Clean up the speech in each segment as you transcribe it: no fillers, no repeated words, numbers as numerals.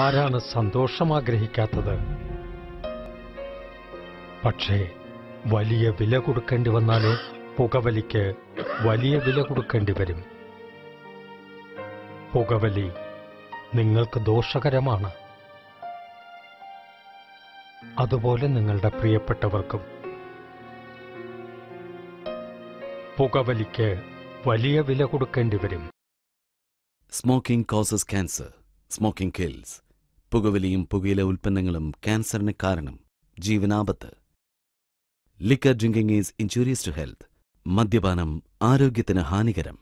ആരാണ് സന്തോഷം ആഗ്രഹിക്കാത്തത്? പക്ഷേ വലിയ വില കൊടുക്കേണ്ടി വന്നാലോ പുകവലിക്ക് വലിയ വില കൊടുക്കേണ്ടി വരും. പുകവലി നിങ്ങൾക്ക് ദോഷകരമാണ്, അതുപോലെ നിങ്ങളുടെ പ്രിയപ്പെട്ടവർക്കും. പുകവലിക്ക് വലിയ വില കൊടുക്കേണ്ടി വരും. Smoking causes cancer. Smoking kills. പുകവലിയും പുകയില ഉൽപ്പന്നങ്ങളും ക്യാൻസറിന് കാരണം, ജീവനാപത്ത്. Liquor drinking is injurious to health. മദ്യപാനം ആരോഗ്യത്തിന് ഹാനികരം.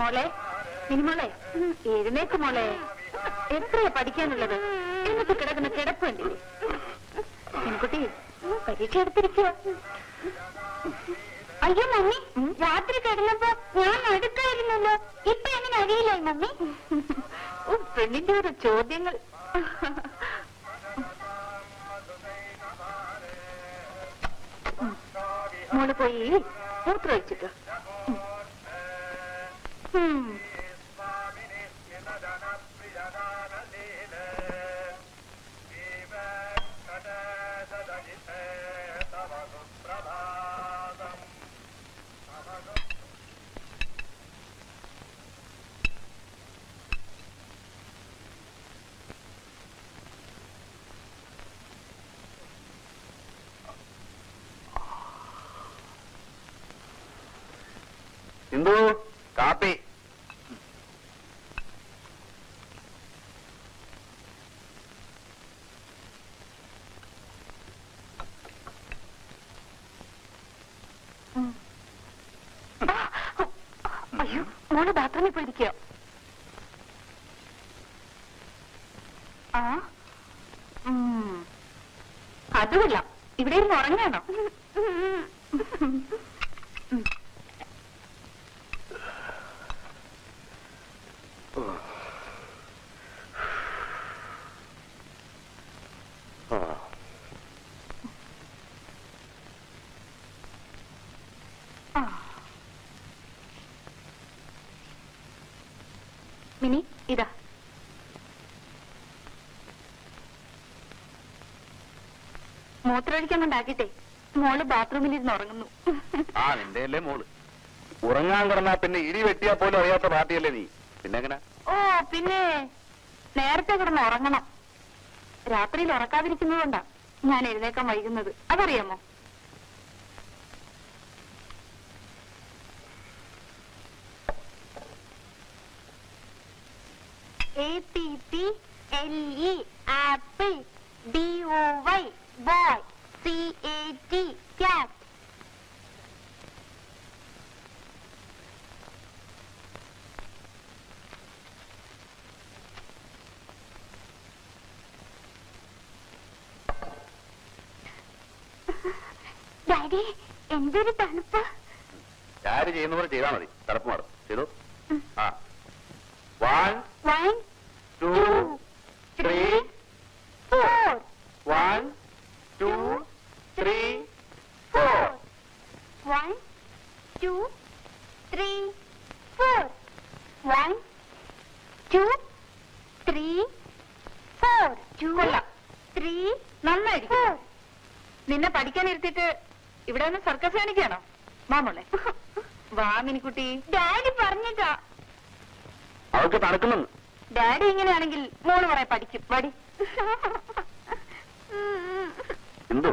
മോളെ, എഴുന്നേക്ക് മോളെ. എത്രയാ പഠിക്കാനുള്ളത്? ക്ഷീണിച്ച് കിടക്കുന്ന കിടപ്പുണ്ട്. പെൺകുട്ടി പരീക്ഷ എടുത്തിരിക്കുക. അയ്യോ മമ്മി, രാത്രി കിടന്നപ്പോ ഞാൻ അടുക്കായിരുന്നല്ലോ, ഇപ്പൊ എങ്ങനെ അറിയില്ലേ മമ്മി? പെണ്ണിന്റെ ഓരോ ചോദ്യങ്ങൾ. മോള് പോയി മൂത്രമൊഴിച്ചിട്ട്. कापी अयो मोड़ बाथरूम पड़ी अदूल इवे उणा മൂത്രമൊഴിക്കാനുണ്ടാക്കിട്ടെ മോള് ബാത്റൂമിൽ ഇരുന്ന് ഉറങ്ങുന്നു. ആ നിന്റെ അല്ലേ മോള് ഉറങ്ങാൻ കിടന്നാ പിന്നെ ഇടി വെട്ടിയാ പോലും അറിയാത്ത പാർട്ടിയല്ലേ നീ. പിന്നെ ഓ പിന്നെ നേരത്തെ കിടന്ന് ഉറങ്ങണം. രാത്രിയിൽ ഉറക്കാതിരിക്കുന്നതുകൊണ്ടാ ഞാൻ എഴുന്നേക്കാൻ വൈകുന്നത്, അതറിയാമോ? Apple, boy, boy, cat. Daddy, എന്തൊരു തണുപ്പ്. ഡാഡി ചെയ്യുന്ന പോലെ ചെയ്താൽ മതി, തണുപ്പ് മാറും. ചെയ്തു. ആ 1, 2, 3, 4. 1, 2, 3, 4. 1, 2, 3, 4. 1, 2, 3, 4. 2, 3. നന്നായിരിക്കും. നിന്നെ പഠിക്കാൻ ഇരുത്തിട്ട് ഇവിടെ ഒന്ന് സർക്കസ് കാണിക്കാണോ? മാമോളെ വാ മിനിക്കുട്ടി. ഡാഡി പറഞ്ഞിട്ടാ അവൾക്ക് തണുക്കുന്നുണ്ട്. ഡാഡി ഇങ്ങനെയാണെങ്കിൽ മോള് പറയാ പഠിക്കും. പടി എന്തോ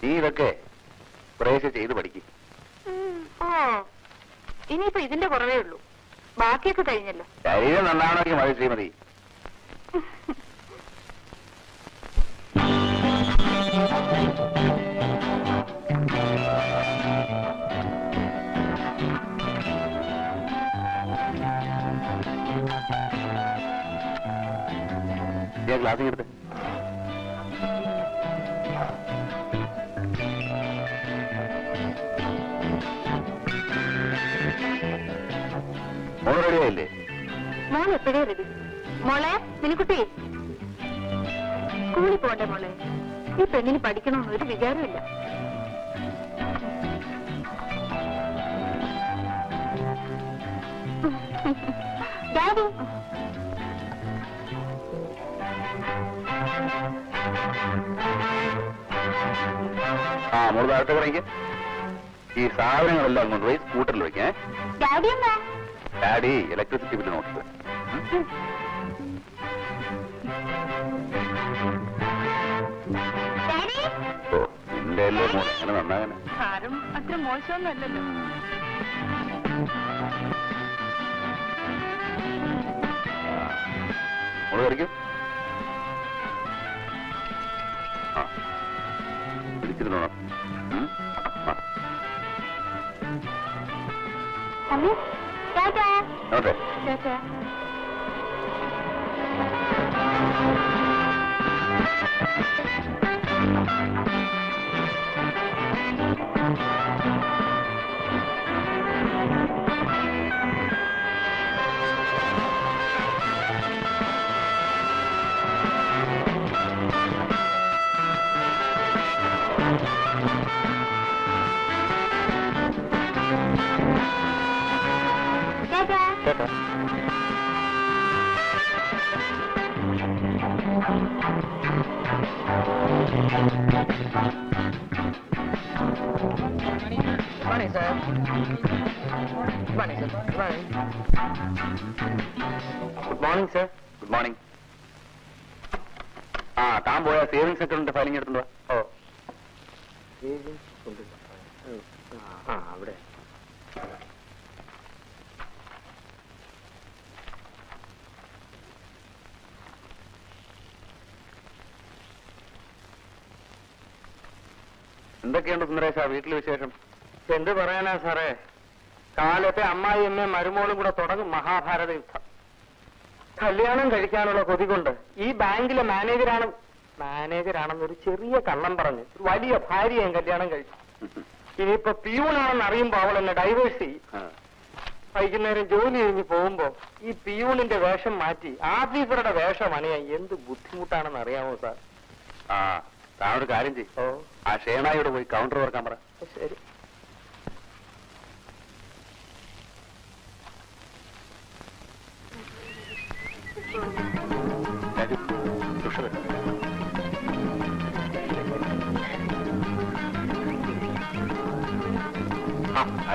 നീ ഇതൊക്കെ പ്രേക്ഷ ചെയ്ത് പഠിക്കും. ഓ ഇനിയിപ്പോ ഇതിന്റെ കുറവേ ഉള്ളൂ, ബാക്കിയൊക്കെ കഴിഞ്ഞല്ലോ. ശരീരം നന്നാവണമെങ്കിൽ മതി ശ്രീമതി. ഗ്ലാസ് എടുത്ത് മോൾ റെഡിയായില്ലേ? മോൾ എപ്പോഴേ റെഡി. മോളെ മിനിക്കുട്ടി സ്കൂളിൽ പോകണ്ടേ മോളെ? ഈ പെണ്ണിന് പഠിക്കണമെന്ന് ഒരു വിചാരമില്ല. ഡാഡി ആ മോള് താഴത്തെ പറയ്ക്ക്. ഈ സാധനങ്ങളെല്ലാം കൊണ്ടുപോയി സ്കൂട്ടറിൽ വയ്ക്കേ. ഡാഡി ഇലക്ട്രിസിറ്റി ബില്ല് നോക്കിട്ട്. ഓ നിന്റെ അല്ലേ മോളെ അങ്ങനെ നന്നാകാനെ? അത്ര മോശമൊന്നും അല്ലല്ലോ. മോള് കഴിക്കും. Okay. Good morning. Ah, काम होया savings account फाइलिंग करते हैं तो ओ savings account हाँ अबड़े എന്തൊക്കെയുണ്ട് സുന്ദരേശ വീട്ടിലെ വിശേഷം? എന്ത് പറയാനാ സാറേ, കാലത്തെ അമ്മായി എന്നെ മരുമോളും കൂടെ തുടങ്ങും മഹാഭാരത യുദ്ധം. കല്യാണം കഴിക്കാനുള്ള കൊതി കൊണ്ട് ഈ ബാങ്കിലെ മാനേജറാണെന്നൊരു ചെറിയ കള്ളം പറഞ്ഞ് വലിയ ഭാര്യയും കല്യാണം കഴിച്ചു. ഇനിയിപ്പോ പിയൂണാണെന്ന് അറിയുമ്പോ അവൾ എന്നെ ഡൈവേഴ്സ് ചെയ്യും. വൈകുന്നേരം ജോലി കഴിഞ്ഞ് പോകുമ്പോ ഈ പിയൂണിന്റെ വേഷം മാറ്റി ആഫീസറുടെ വേഷം അണിയാൻ എന്ത് ബുദ്ധിമുട്ടാണെന്ന് അറിയാമോ സാർ? ആ താനൊരു കാര്യം ചെയ്യോ, ആ ഷേണായോട് പോയി കൗണ്ടർ തുറക്കാൻ പറ. ശരി.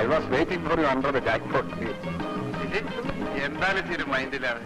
I was waiting for you under the jackpot. എന്താണ് ശരി മൈൻഡിലാണ്?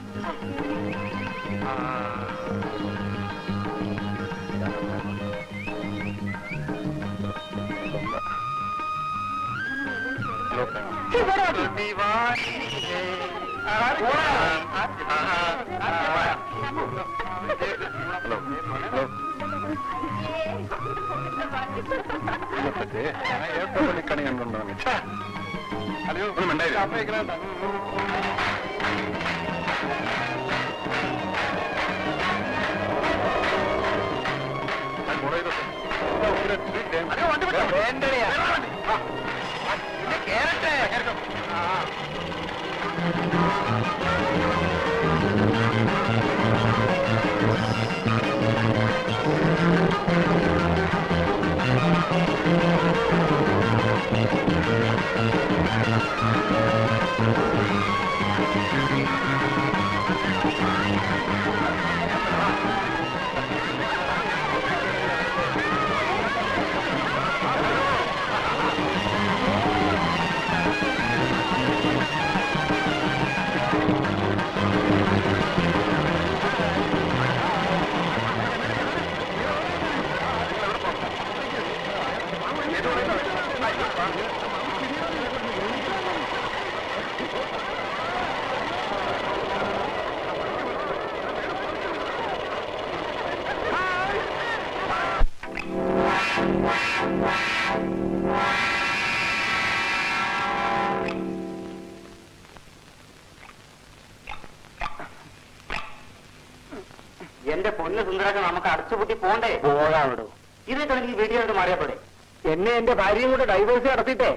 എന്നെ എന്റെ ഭാര്യയും കൂടെ ഡൈവേഴ്സ് നടത്തിയിട്ടേ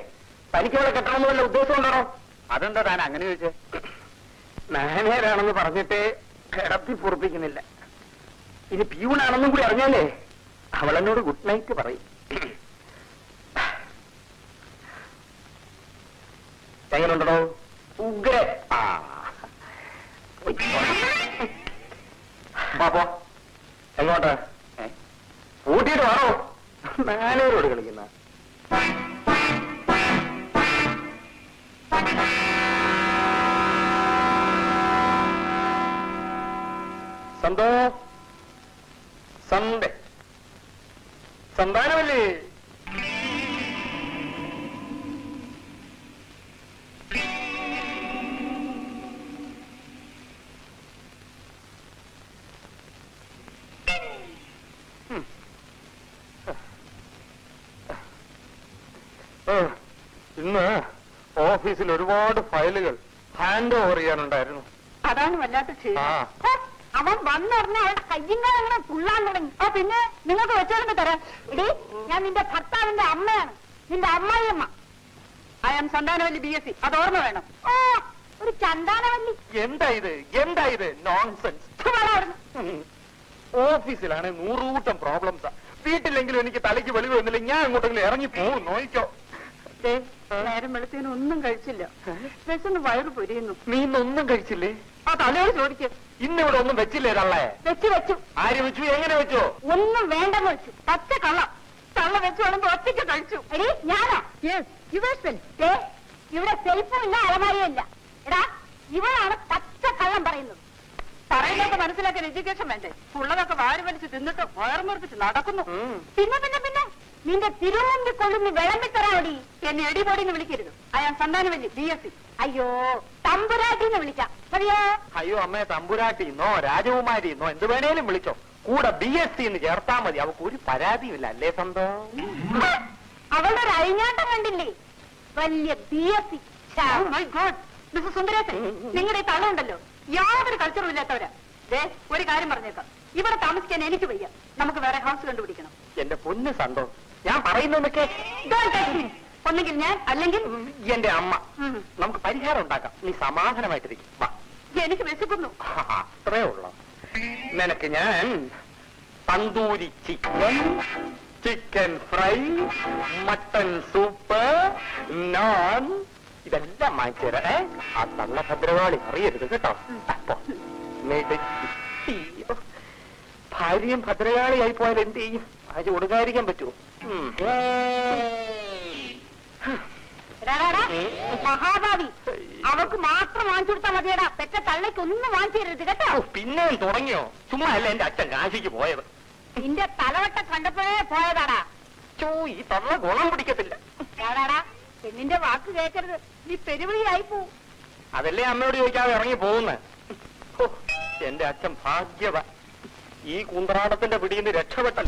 തനിക്കവിടെ കെട്ടണമെന്നുള്ള ഉദ്ദേശം ഉണ്ടോ? അതെന്താ താൻ അങ്ങനെ ചോദിച്ചേ? മാനേജറാണെന്ന് പറഞ്ഞിട്ട് കിടത്തി പൊറപ്പിക്കുന്നില്ല. ഇനി പ്യൂണാണെന്നും കൂടി അറിഞ്ഞാലേ അവളെന്നോട് ഗുഡ് നൈറ്റ് പറയും. എങ്ങനെയുണ്ടോ? ഉഗ്ര. അപ്പോ എങ്ങോട്ട് ഊട്ടിയിട്ട് വേണോ? മാനേജറോട് കളിക്കുന്ന സന്താനമല്ലേ? ഇന്ന് ഓഫീസിൽ ഒരുപാട് ഫയലുകൾ ഹാൻഡ് ഓവർ ചെയ്യാനുണ്ടായിരുന്നു. അതാണ് വല്ലാത്ത അവൻ വന്നറിഞ്ഞ കയ്യങ്കാലങ്ങളെ തുള്ളാൻ തുടങ്ങി. ആ പിന്നെ നിങ്ങൾക്ക് വെച്ചോണ്ട് തരാം. ഇടി, ഞാൻ നിന്റെ ഭർത്താവിന്റെ അമ്മയാണ്, നിന്റെ അമ്മായിയമ്മ. I am Santhanavalli BSc. അത് ഓർമ്മ വേണം. ഓ, ഒരു ചന്താനവല്ലി. എന്താ ഇത് നോൺസെൻസ്. ഓഫീസിലാണ് 100 പ്രോബ്ലംസാ. വീട്ടിലെങ്കിലും എനിക്ക് തലയ്ക്ക് വെളിവ് വന്നില്ല. ഞാൻ അങ്ങോട്ടെങ്കിലും ഇറങ്ങി പോകും. നോയിക്കോ. നേരം വെളുത്തേനൊന്നും കഴിച്ചില്ല. വയറ് പൊരിയുന്നു. നീ ഇന്നൊന്നും കഴിച്ചില്ലേ? ചോദിക്കും ഇന്നിവിടെ ഒന്നും വെച്ചില്ലേ തള്ളേ? വെച്ചു വെച്ചു. ആര് വെച്ചു? എങ്ങനെ വെച്ചു? ഒന്നും വേണ്ടെന്ന് വെച്ചു. പച്ച കള്ള തള്ള വെച്ചോളുമ്പോ ഒറ്റയ്ക്ക് കഴിച്ചു. എടി ഞാനാ? ഇവിടെ സെൽഫും ഇല്ല അലമാരിയും ഇല്ല. എടാ ഇവരാണ് പച്ച കള്ളം പറയുന്നത്. പറയുന്നൊക്കെ മനസ്സിലാക്കാൻ എഡ്യൂക്കേഷൻ വേണ്ടേ? ഉള്ളതൊക്കെ വാരി വലിച്ച് തിന്നിട്ട് വയർമുറിപ്പിച്ച് നടക്കുന്നു. പിന്നെ പിന്നെ പിന്നെ നിന്റെ തിരുവമ്പി കൊള്ളുന്ന വിളമ്പിത്തറാടി എന്നെ എടിപൊടിന്ന് വിളിക്കരുത്. അയാൾ സന്താനവല്ലി BSc. അയ്യോ തമ്പുരാട്ടിന്ന് വിളിക്കാം. അറിയോ? അയ്യോ അമ്മേ, തമ്പുരാട്ടിന്നോ രാജകുമാരിന്നോ എന്ത് വേണേലും വിളിച്ചോ, കൂടെ BSc ചേർത്താ മതി. അവക്ക് ഒരു പരാതിയുമില്ല അല്ലേ സ്വന്തം? അവളുടെ ഒരു അഴിഞ്ഞാട്ടം കണ്ടില്ലേ? വലിയ BSc. സുന്ദരേശൻ, നിങ്ങളുടെ ഈ തള്ളുണ്ടല്ലോ യാതൊരു കൾച്ചറും ഇല്ലാത്തവരാ. ഒരു കാര്യം പറഞ്ഞേക്കാം, ഇവിടെ താമസിക്കാൻ എനിക്ക് വയ്യ. നമുക്ക് വേറെ ഹൗസ് കണ്ടുപിടിക്കണം. എന്റെ പൊന്ന് സന്തോഷം, ഞാൻ പറയുന്നൊക്കെ ഒന്നെങ്കിൽ ഞാൻ അല്ലെങ്കിൽ എന്റെ അമ്മ, നമുക്ക് പരിഹാരം ഉണ്ടാക്കാം. നീ സമാധാനമായിട്ടിരിക്കും. എനിക്ക് വിശക്കുന്നു. അത്രേ ഉള്ളു. നിനക്ക് ഞാൻ tandoori chicken, chicken fry, mutton soup, naan ഇതെല്ലാം വാങ്ങിച്ചു തരാ. ആ തള്ള ഭദ്രവാളി അറിയരുത് കേട്ടോ. ഭാര്യയും ഭദ്രകാളിയായി പോയാൽ എന്ത് ചെയ്യും? ഭാര്യ കൊടുക്കാതിരിക്കാൻ പറ്റുമോ? മഹാഭാവി, അവർക്ക് മാത്രം വാങ്ങിച്ചു കൊടുത്താൽ മതിയടാ. പെറ്റ തള്ളയ്ക്ക് ഒന്നും വാങ്ങിച്ചു തരരുത് കേട്ടോ. പിന്നെയും തുടങ്ങിയോ? ചുമ്മാ അല്ല എന്റെ അച്ഛൻ കാശിക്ക് പോയത്. നിന്റെ തലവട്ടം കണ്ടപ്പോഴേ പോയതാടാ. ചോ, ഈ തള്ള ഗുണം പിടിക്കത്തില്ല. പെണ്ണിന്റെ വാക്ക് കേൾക്കരുത്, നീ പെരുവഴിയായി പോവും. അതല്ലേ അമ്മയോട് ചോദിക്കാതെ ഇറങ്ങി പോകുന്നത്. എന്റെ അച്ഛൻ ഭാഗ്യവാ, ഈ കുന്ത്രാടത്തിന്റെ പിടിയിൽ രക്ഷപ്പെട്ടൽ.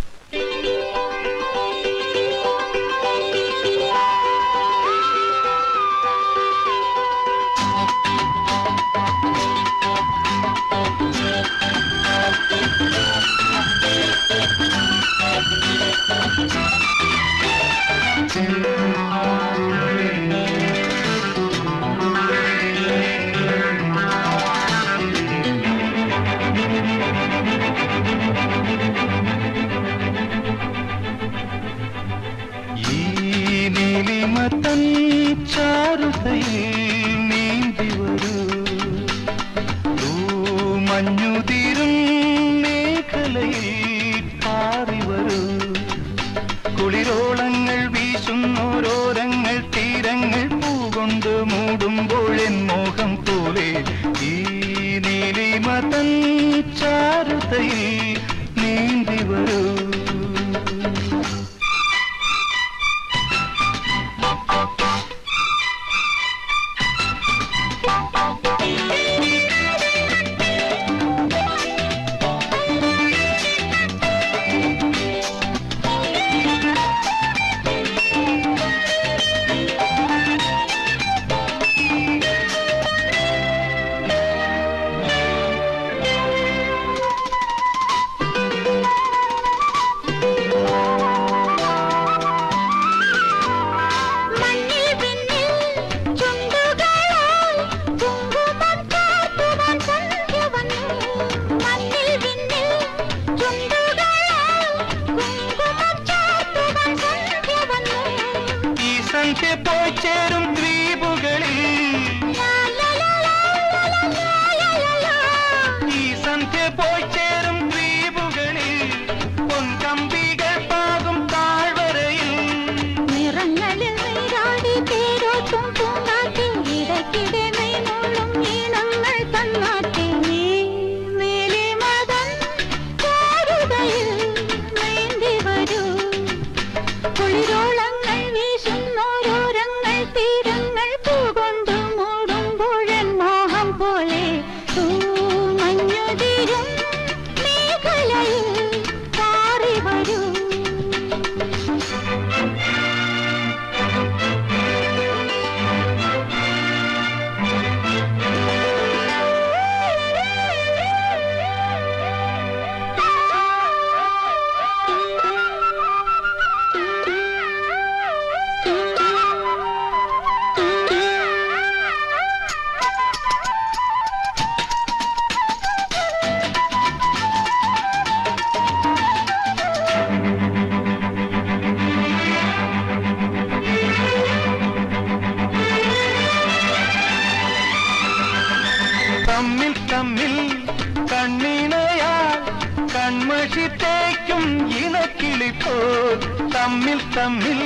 തമിഴി തേക്കും ഇലക്കിളിപ്പോൾ തമ്മിൽ തമ്മിൽ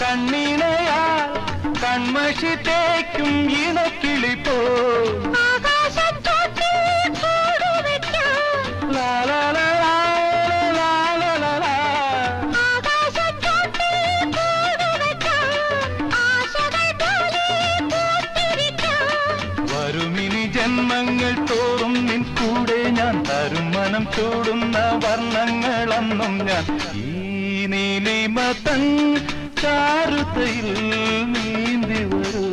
കണ്ണിണയാൽ കൺമഷി തേക്കും ഇലക്കിളിപ്പോൾ ജന്മങ്ങൾ തോറും നിൻ കൂടെ ഞാൻ തരുമനം ചൂടുന്ന വർണ്ണങ്ങളെന്നും ഞാൻ ഈ നീലിമ തൻ ചാരുതയിൽ നീന്തി വരൂ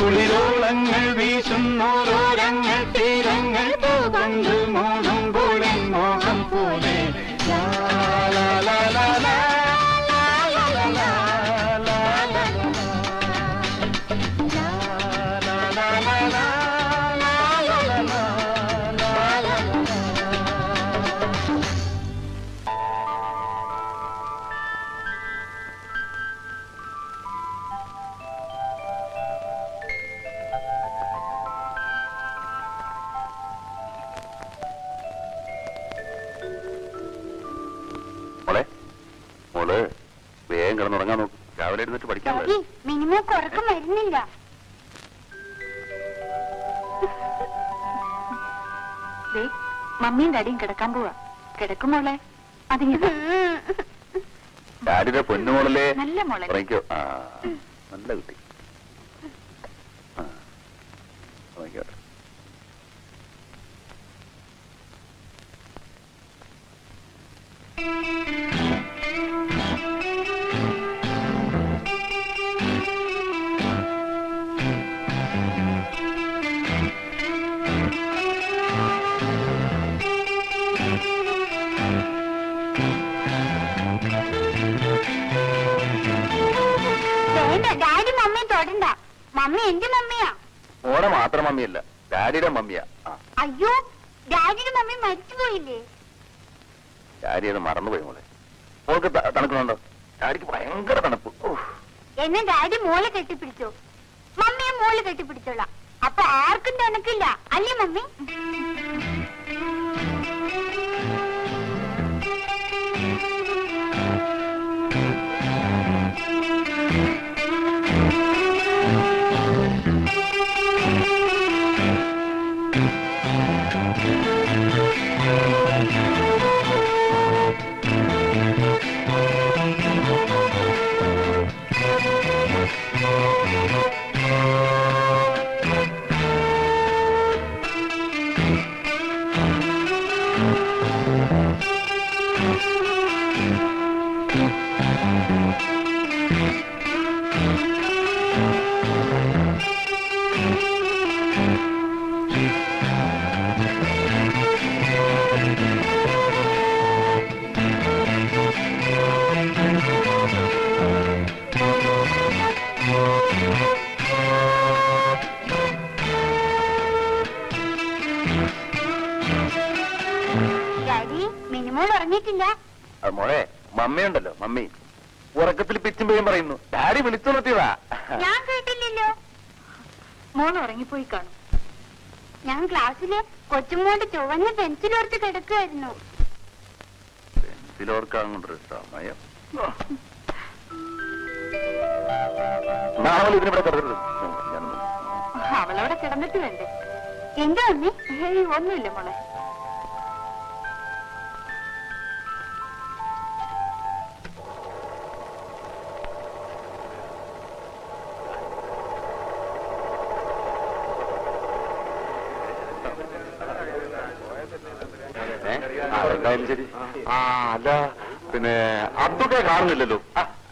കുളിരോളങ്ങൾ വീശുന്നോരോരങ്ങൾ തീരങ്ങൾ പോകുന്നു മോഹം പോലെ മോഹം പോലെ മമ്മിയും ഡാഡിയും കിടക്കാൻ പോവാ. കിടക്കും മോളെ. ഡാഡിയുടെ പൊന്നുമോളല്ലേ? നല്ല മോളെ. നല്ല കുട്ടി. മോളെ മാത്രം മമ്മിയല്ല, ഡാഡിയുടെ മമ്മിയാ. അയ്യോ, ഡാഡിയുടെ മമ്മി മരിച്ചുപോയില്ലേ? ഡാഡി അത് മറന്നുപോയി മോളെ. മോൾക്ക് തണുക്കുന്നുണ്ടോ? ഡാഡിക്ക് ഭയങ്കര തണുപ്പ്. എന്നെ ഡാഡി മോളെ കെട്ടിപ്പിടിച്ചോ? മമ്മിയെ മോള് കെട്ടിപ്പിടിച്ചോളാം. അപ്പൊ ആർക്കും തണുക്കില്ല അല്ലേ മമ്മി? മോളെ, മമ്മിയുണ്ടല്ലോ മമ്മി, ഉറക്കത്തിൽ പിച്ചും പേയും പറയുന്നു. ഡാഡി വിളിച്ചുണർത്തിയതാ. ഞാൻ കേട്ടില്ലല്ലോ. മോൾ ഉറങ്ങിപ്പോയി കാണും. ഞാൻ ക്ലാസ്സില് കൊച്ചുമോണ്ട് ചുവന്ന് പെൻസിലോർത്ത് കിടക്കുമായിരുന്നു. പെൻസിലോർക്കാങ്ങോട്ടൊരു സമയം. അവളവിടെ കിടന്നിട്ട് വേണ്ടേ? എന്താ മമ്മി? ഒന്നുമില്ല മോളെ. അല്ല പിന്നെ അബ്ദുക്കെ കാണുന്നില്ലല്ലോ.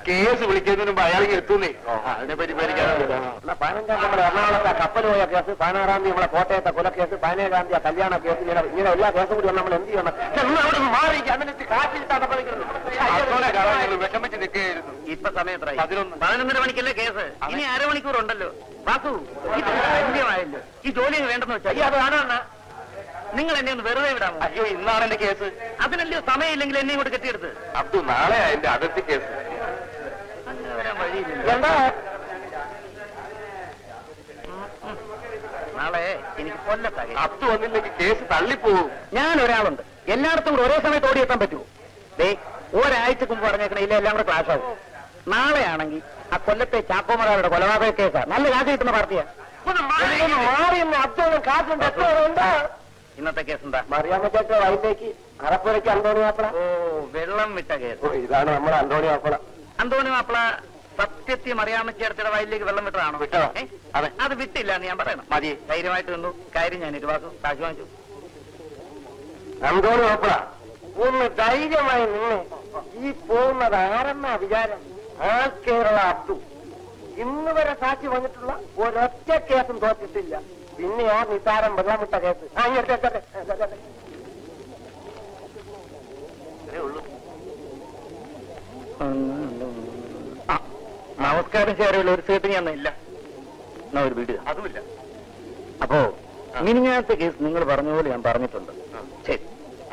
കേസ് വിളിക്കുന്നതിന് മുമ്പ് അയാളെങ്കിൽ എത്തൂന്നേ. അതിനെ പറ്റി എറണാകുളത്തെ കപ്പൽ പോയ കേസ്, 16-ാം തീയതി നമ്മളെ കോട്ടയത്തെ കൊലക്കേസ്, 17-ാം തീയതി കല്യാണ കേസ്, ഇങ്ങനെ എല്ലാ കേസും കൂടി നമ്മൾ എന്ത് ചെയ്യണം? വിഷമിച്ച് നിൽക്കുകയായിരുന്നു. ഇപ്പൊ സമയത്ത് 11:30 മണിക്കല്ലേ കേസ്? ഇനി അരമണിക്കൂർ ഉണ്ടല്ലോ. വാസു, ഈ ജോലി വേണ്ടെന്ന് വെച്ചാൽ അത് കാണാണ്. നിങ്ങൾ എന്നെ ഒന്ന് വെറുതെ വിടാമോ? അയ്യോ, ഇന്നാണ് എന്റെ കേസ്. അതിനല്ലോ സമയമില്ലെങ്കിൽ എന്നെ ഇങ്ങോട്ട് കെട്ടിയെടുത്ത്. അബ്ദു, നാളെ അതിർത്തി കേസ്. എന്താ ഞാനൊരാളുണ്ട് എല്ലായിടത്തും കൂടെ ഒരേ സമയത്ത് ഓടിയെത്താൻ പറ്റുമോ? ഒരാഴ്ചക്ക് മുമ്പ് പറഞ്ഞേക്കണേ ഇല്ല എല്ലാം കൂടെ ക്ലാഷ് ആവും. നാളെയാണെങ്കിൽ ആ കൊല്ലത്തെ ചാക്കോമറാരുടെ കൊലപാതക കേസാ, നല്ല കാശ് കിട്ടുന്ന പാർട്ടിയാ. ഇന്നത്തെ കേസ് എന്താ മറിയാമ്മച്ചേക്ക് വൈകിട്ടേക്ക് അറപ്പുരയ്ക്ക് അന്തോണി മാപ്പിള വെള്ളം വിട്ട കേസ്. ഇതാണ് നമ്മുടെ അന്തോണി മാപ്പിള. അന്തോണി മാപ്പിള സത്യത്തിൽ മറിയാമ്മച്ചേടത്തിയുടെ വയലിലേക്ക് വെള്ളം വിട്ടതാണോ? വിട്ടതാ. അതെ, അത് വിട്ടില്ല എന്ന് ഞാൻ പറയണം. മതി, ധൈര്യമായിട്ട് നിന്നു. കാര്യം ഞാൻ ഇരുവാക്കും കാശ് വാങ്ങിച്ചു. അന്തോണി മാപ്പിള ഒന്ന് ധൈര്യമായി നിന്ന്. ഈ പോകുന്നത് ആരെന്ന വിചാരം. ആൾ കേരള അബ്ദു ഇന്ന് വരെ സാക്ഷി വന്നിട്ടുള്ള ഒരൊറ്റ കേസും തോറ്റിട്ടില്ല. പിന്നെ ആ നിസാരം വെള്ളമിട്ട കേസ്. നമസ്കാരം. ചേരുള്ള ഒരു സീറ്റിംഗ് ഒന്നുമില്ല, എന്നാ ഒരു വീട് അതുമില്ല. അപ്പോ മിനിഞ്ഞാത്ത കേസ് നിങ്ങൾ പറഞ്ഞ പോലെ ഞാൻ പറഞ്ഞിട്ടുണ്ട്. ശരി,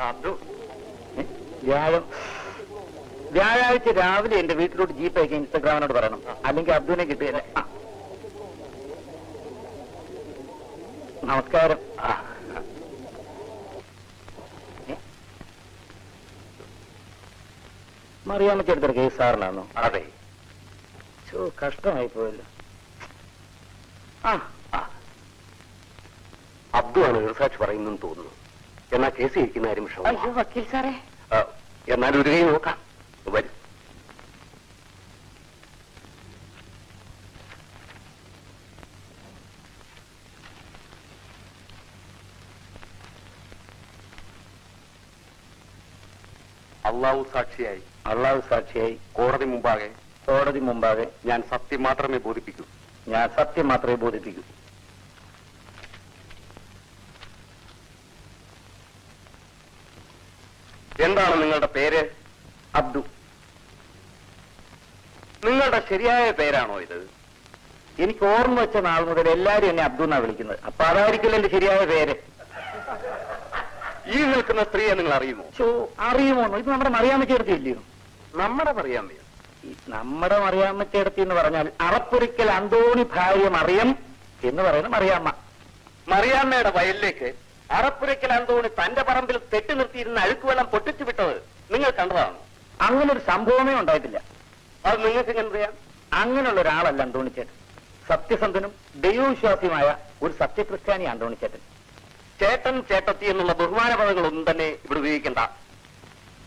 അതു വ്യാഴാഴ്ച രാവിലെ എന്റെ വീട്ടിലോട്ട് ജീപ്പ് അയക്കാൻ ഇൻസ്റ്റാഗ്രാമിനോട് പറയണം, അല്ലെങ്കിൽ അബ്ദുവിനെ കിട്ടുകയല്ലേ. നമസ്കാരം. മറിയാമ്മച്ചേടത്തിയുടെ കേസ് സാറിനാണോ? അതെ. ചോ, കഷ്ടമായി പോയല്ലോ. അബ്ദു ആണ് എതിർസാക്ഷി പറയുന്നെന്ന് തോന്നുന്നു. എന്നാ കേസ് ഇരിക്കുന്ന കാര്യം വിഷയം. വക്കീൽ സാറേ, എന്നാലും ഒരു കൈ നോക്കാം. വരും. അള്ളാഹു സാക്ഷിയായി, അള്ളാഹു സാക്ഷിയായി കോടതി മുമ്പാകെ, കോടതി മുമ്പാകെ ഞാൻ സത്യം മാത്രമേ ബോധിപ്പിക്കൂ, ഞാൻ സത്യം മാത്രമേ ബോധിപ്പിക്കൂ. എന്താണ് നിങ്ങളുടെ പേര്? അബ്ദു. നിങ്ങളുടെ ശരിയായ പേരാണോ ഇത്? എനിക്ക് ഓർമ്മ വെച്ച നാൾ മുതൽ എല്ലാരും എന്നെ അബ്ദു എന്നാ വിളിക്കുന്നത്. അപ്പൊ അതായിരിക്കില്ല എന്റെ ശരിയായ പേര്. ഈ നിൽക്കുന്ന സ്ത്രീയെ നിങ്ങൾ അറിയുമോ? അറിയുമോ? ഇത് നമ്മുടെ മറിയാമ്മച്ചേടത്തി ഇല്ലയോ? നമ്മുടെ മറിയാമ്മ. നമ്മുടെ മറിയാമ്മച്ചേടത്തി എന്ന് പറഞ്ഞാൽ അറപ്പുരിക്കൽ അന്തോണി ഭാര്യ മറിയം എന്ന് പറയുന്ന മറിയാമ്മ. മറിയാമ്മയുടെ വയലിലേക്ക് അറപ്പുരയ്ക്കൽ അന്തോണി തന്റെ പറമ്പിൽ തെട്ടി നിർത്തിയിരുന്ന അഴുക്കുവെള്ളം പൊട്ടിച്ചു വിട്ടത് നിങ്ങൾ കണ്ടതാണ്. അങ്ങനെ ഒരു സംഭവമേ ഉണ്ടായിട്ടില്ല. അത് നിങ്ങൾക്ക് എങ്ങനെ അറിയാം? അങ്ങനെയുള്ള ഒരാളല്ല അന്തോണിച്ചേട്ടൻ. സത്യസന്ധനും ദൈവവിശ്വാസിയുമായ ഒരു സത്യക്രിസ്ത്യാനി അന്തോണിച്ചേട്ടൻ. ചേട്ടൻ, ചേട്ടത്തി എന്നുള്ള ബഹുമാന പദങ്ങളൊന്നും തന്നെ ഇവിടെ ഉപയോഗിക്കണ്ട.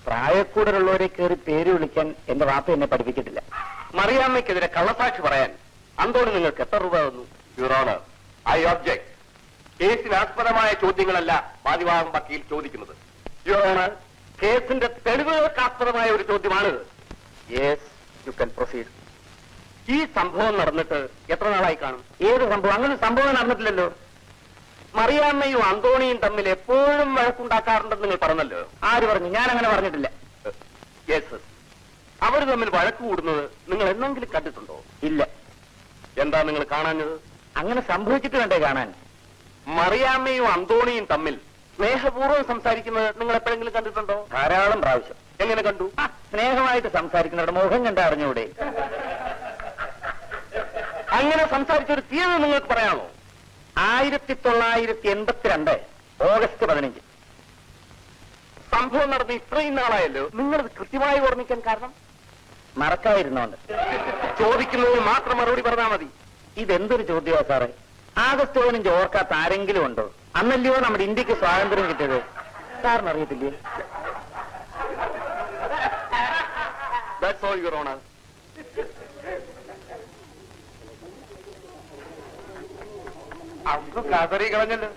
പ്രായക്കൂടലുള്ളവരെ കയറി പേര് വിളിക്കാൻ എന്റെ വാപ്പ എന്നെ പഠിപ്പിച്ചിട്ടില്ല. മറിയാമ്മയ്ക്കെതിരെ കള്ളസാക്ഷി പറയാൻ അന്തോണി നിങ്ങൾക്ക് എത്ര രൂപ തന്നു? Your honour, I object. കേസിന് ആസ്പദമായ ചോദ്യങ്ങളല്ല വാദിവാദം വക്കീൽ ചോദിക്കുന്നത്. യുവറോണർ, കേസിന്റെ തെളിവുകൾക്ക് ആസ്പദമായ ഒരു ചോദ്യമാണിത്. Yes, you can proceed. ഈ സംഭവം നടന്നിട്ട് എത്ര നാളായി കാണും? ഏത് സംഭവം? അങ്ങനെ സംഭവം നടന്നിട്ടില്ലല്ലോ. മറിയാമ്മയും അന്തോണിയും തമ്മിൽ എപ്പോഴും വഴക്കുണ്ടാക്കാറുണ്ടെന്ന് നിങ്ങൾ പറഞ്ഞല്ലോ. ആര് പറഞ്ഞു? ഞാൻ അങ്ങനെ പറഞ്ഞിട്ടില്ല. യെസ്, അവർ തമ്മിൽ വഴക്ക് കൂടുന്നത് നിങ്ങൾ എന്തെങ്കിലും കണ്ടിട്ടുണ്ടോ? ഇല്ല. എന്താ നിങ്ങൾ കാണാഞ്ഞത്? അങ്ങനെ സംഭവിച്ചിട്ട് വേണ്ടേ കാണാൻ? മറിയാമ്മയും അന്തോണിയും തമ്മിൽ സ്നേഹപൂർവ്വം സംസാരിക്കുന്നത് നിങ്ങൾ എപ്പോഴെങ്കിലും കണ്ടിട്ടുണ്ടോ? ധാരാളം പ്രാവശ്യം. എങ്ങനെ കണ്ടു? സ്നേഹമായിട്ട് സംസാരിക്കുന്നവരുടെ മുഖം കണ്ട അറിഞ്ഞൂടെ? അങ്ങനെ സംസാരിച്ചൊരു തീയതി നിങ്ങൾക്ക് പറയാമോ? 1982 ഓഗസ്റ്റ് 15 സംഭവം നടന്ന് ഇത്രയും നാളായല്ലോ. നിങ്ങളത് കൃത്യമായി ഓർമ്മിക്കാൻ കാരണം? മറക്കാതിരുന്നോണ്ട്. ചോദിക്കുന്നതിന് മാത്രം മറുപടി പറഞ്ഞാൽ മതി. ഇതെന്തൊരു ചോദ്യമാണ് സാറേ? ആഗസ്റ്റ് 15 ഓർക്കാത്ത ആരെങ്കിലും ഉണ്ടോ? അന്നല്ലയോ നമ്മുടെ ഇന്ത്യക്ക് സ്വാതന്ത്ര്യം കിട്ടിയത്? സാറിന് അറിയത്തില്ലേ? കതറി കളഞ്ഞല്ലോ.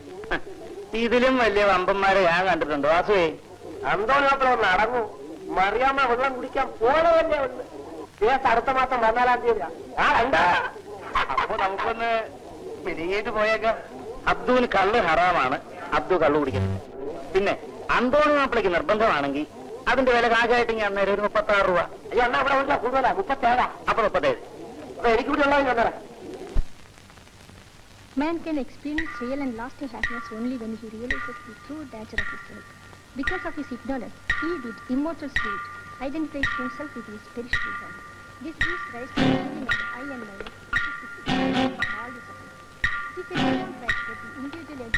ഇതിലും വലിയ വമ്പന്മാരെ ഞാൻ കണ്ടിട്ടുണ്ട് വാസുവേ. അന്തോനാത്ര നടന്നു. മറിയാമ്മ വെള്ളം കുടിക്കാൻ പോലെ തന്നെ ഉണ്ട്. കേസ് അടുത്ത മാസം 14-ാം തീയതി. അപ്പൊ നമുക്കൊന്ന് പിരിഞ്ഞേറ്റ് പോയേക്കാം. അബ്ദുവിന് കള്ള് ഹറാമാണ്. അബ്ദു കള്ളു കുടിക്കുന്നത്. പിന്നെ അന്തോണി മാപ്പിളയ്ക്ക് നിർബന്ധമാണെങ്കിൽ അതിന്റെ വില കാശായിട്ട് ഞാൻ നേരെ ഒരു 36 രൂപ. അയ്യോ അണ്ണാ, ഇവിടെ ഉള്ള കൂടുതലാ. 37. അപ്പൊ 37. അപ്പൊ എനിക്ക് കൂടി ഉള്ളത് ഞാൻ തരാം. Man can experience real and lasting happiness only when he realizes the true nature of his life. Because of his ignorance, he did immortal deed, identifies himself with his perishable body. This gives rise to the feeling of I and my, which is the all the suffering. It is a common fact that the individual and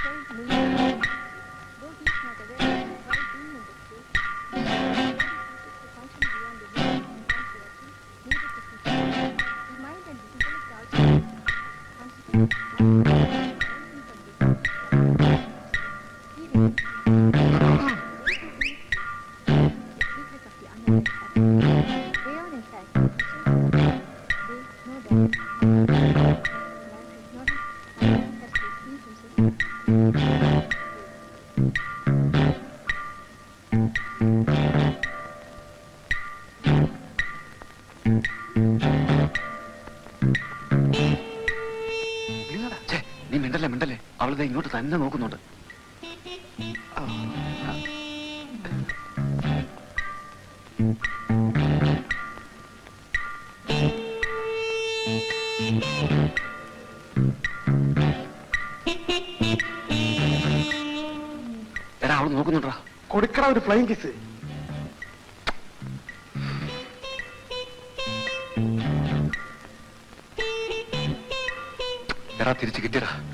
flying kiss